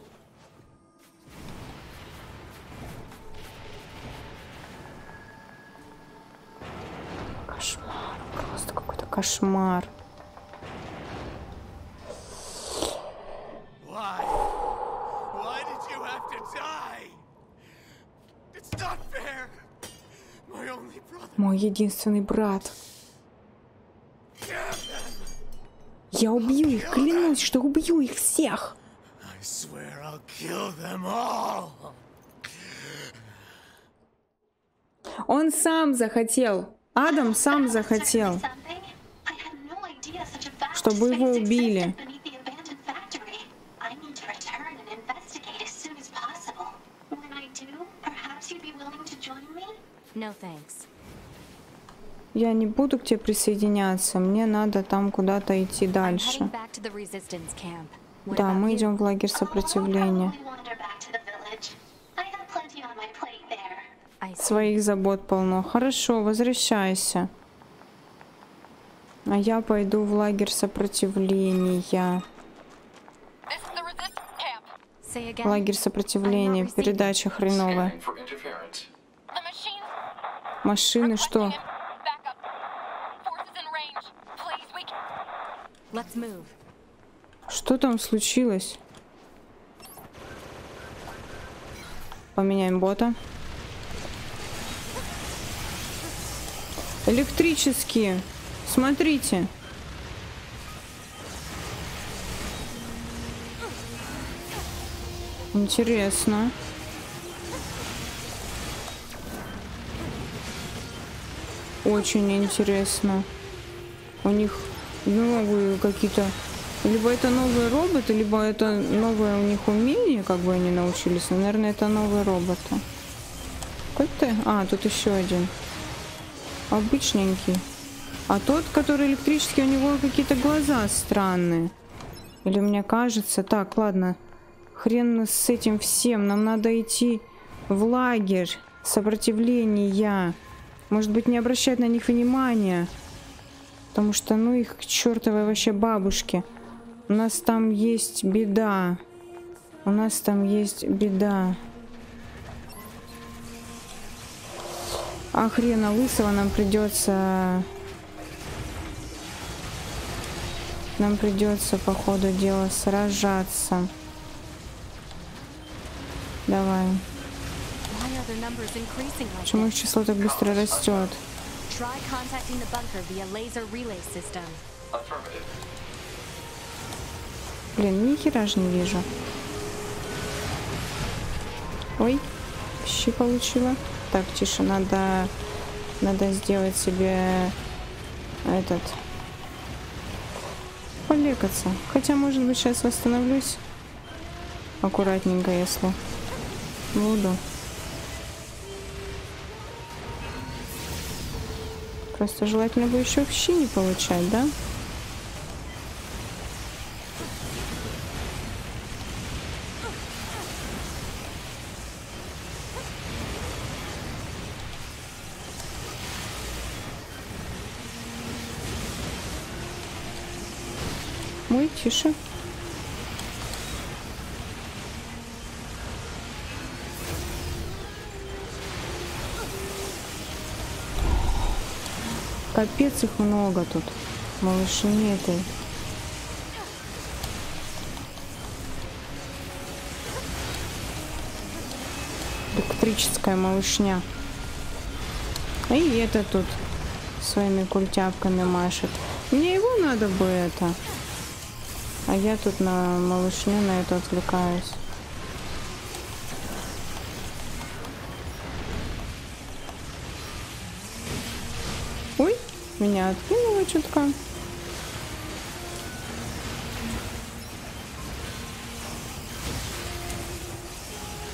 Кошмар, просто какой-то кошмар. Мой единственный брат. Я убью их, клянусь, что убью их всех. Он сам захотел, Адам сам захотел, чтобы его убили. Я не буду к тебе присоединяться, мне надо там куда-то идти дальше. Да, мы идем в лагерь сопротивления. Своих забот полно. Хорошо, возвращайся. А я пойду в лагерь сопротивления. Лагерь сопротивления, передача хреновая. Машины что? Что там случилось? Поменяем бота. Электрические. Смотрите. Интересно. Очень интересно. У них новые какие-то... Либо это новые роботы, либо это новое у них умение, как бы они научились. Наверное, это новые роботы. Какой ты? А, тут еще один. Обычненький. А тот, который электрический, у него какие-то глаза странные. Или мне кажется... Так, ладно. Хрен с этим всем. Нам надо идти в лагерь сопротивления. Может быть, не обращать на них внимания. Потому что, ну их к чертовой вообще бабушке. У нас там есть беда. У нас там есть беда. А хрена лысого нам придется... Нам придется, по ходу дела, сражаться. Давай. Почему их число так быстро растет? Блин, ни хера ж не вижу. Ой, щи получила. Так, тише, надо... Надо сделать себе... Этот... Полекаться. Хотя, может быть, сейчас восстановлюсь. Аккуратненько, если... Буду. Просто желательно бы еще щи не получать, да? Ой, тише. Капец, их много тут. Малышни этой. Электрическая малышня. И это тут своими культяпками машет. Мне его надо бы это. А я тут на малышню на это отвлекаюсь. Меня откинуло чутка.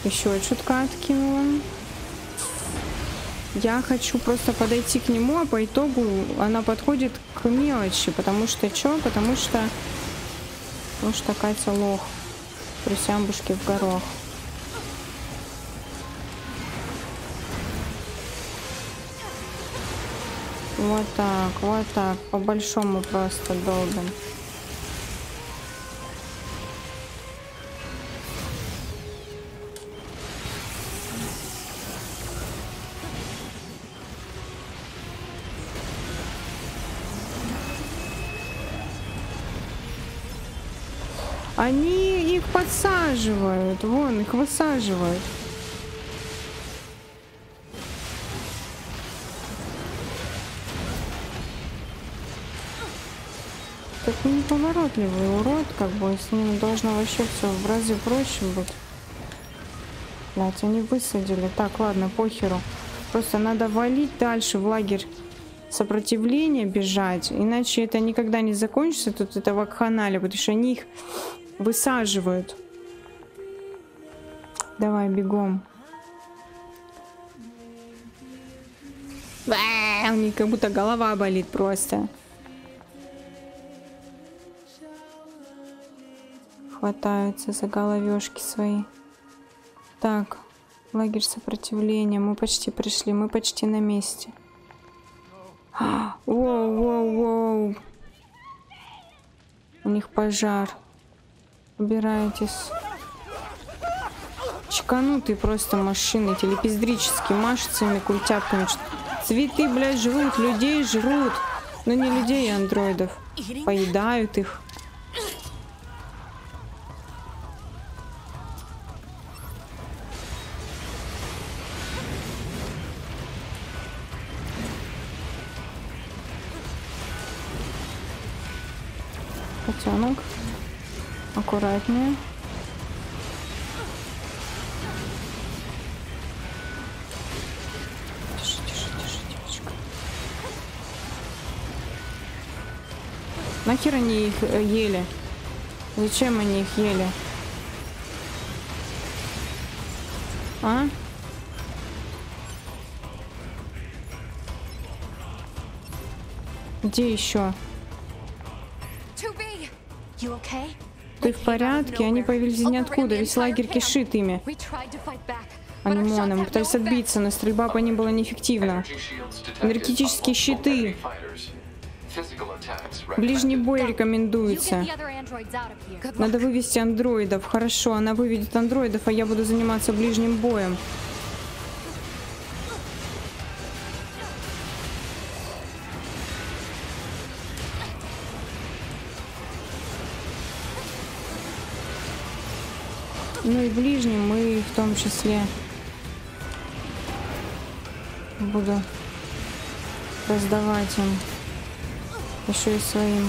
Еще чутка откинула. Я хочу просто подойти к нему, а по итогу она подходит к мелочи. Потому что чё? Потому что... Потому что Катя лох. Присямбушки в горох. Вот так, вот так. По-большому просто долбим. Они их подсаживают. Вон, их высаживают. Такой неповоротливый урод, как бы, с ним должно вообще все в разы проще быть. Блять, они высадили. Так, ладно, похеру. Просто надо валить дальше в лагерь сопротивления, бежать. Иначе это никогда не закончится, тут это вакханалия, потому что они их высаживают. Давай, бегом. У них как будто голова болит просто. Хватаются за головешки свои. Так, лагерь сопротивления. Мы почти пришли, мы почти на месте. Воу, воу, воу. У них пожар. Убирайтесь. чеканутые просто машины, эти лепездрические, машут своими культяпками. Цветы, блядь, живут, людей жрут. Но не людей, а андроидов. Поедают их. Котенок. Аккуратнее. Тише, тише, тише, девочка. Нахер они их ели? Зачем они их ели? А? Где еще? Ты в порядке? Они появились ниоткуда, весь лагерь кишит ими. Анимоны, мы пытались отбиться, но стрельба по ним была неэффективна. Энергетические щиты. Ближний бой рекомендуется. Надо вывести андроидов. Хорошо, она выведет андроидов, а я буду заниматься ближним боем. Ну и ближним, и в том числе буду раздавать им еще и своим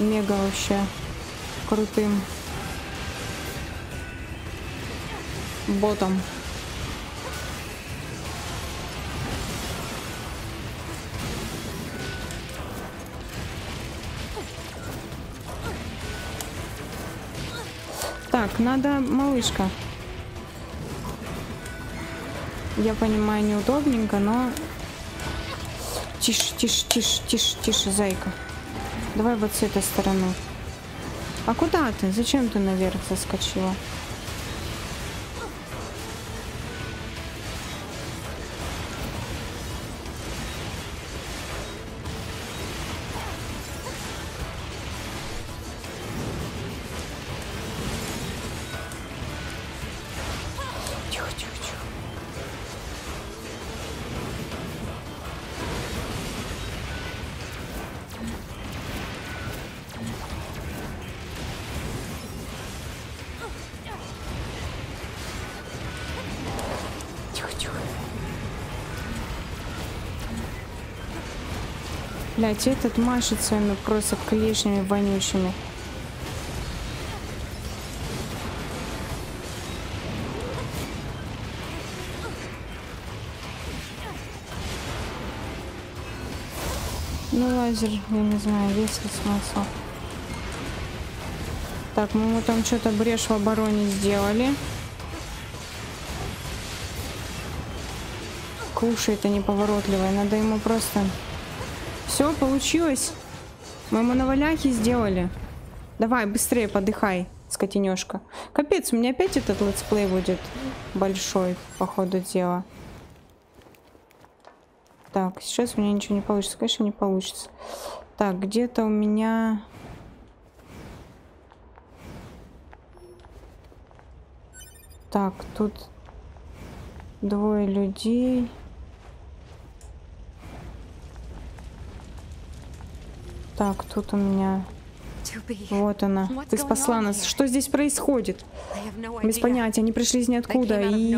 мега вообще крутым ботом. Так, надо, малышка. Я понимаю, неудобненько, но... Тише, тише, тише, тише, тише, зайка. Давай вот с этой стороны. А куда ты? Зачем ты наверх заскочила? Блять, этот машет своими просто клешнями вонючими. Ну, лазер, я не знаю, есть ли смысл. Так, мы ему там что-то брешь в обороне сделали. Кушает, а неповоротливая. Надо ему просто... Все, получилось. Мы ему наваляхи сделали. Давай, быстрее подыхай, скотинёшка. Капец, у меня опять этот летсплей будет большой, по ходу дела. Так, сейчас у меня ничего не получится. Конечно, не получится. Так, где-то у меня... Так, тут двое людей... Так, тут у меня... Вот она. Ты спасла нас. Что здесь происходит? Без понятия. Они пришли из ниоткуда и...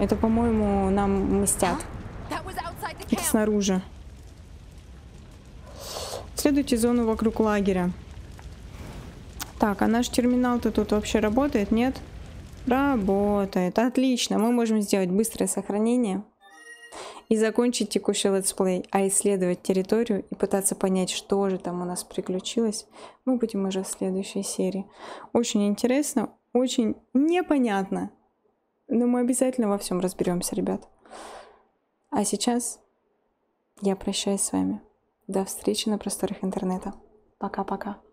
Это, по-моему, нам мстят. Это снаружи. Следуйте зону вокруг лагеря. Так, а наш терминал-то тут вообще работает? Нет? Работает. Отлично. Мы можем сделать быстрое сохранение. И закончить текущий летсплей, а исследовать территорию и пытаться понять, что же там у нас приключилось, мы будем уже в следующей серии. Очень интересно, очень непонятно, но мы обязательно во всем разберемся, ребят. А сейчас я прощаюсь с вами. До встречи на просторах интернета. Пока-пока.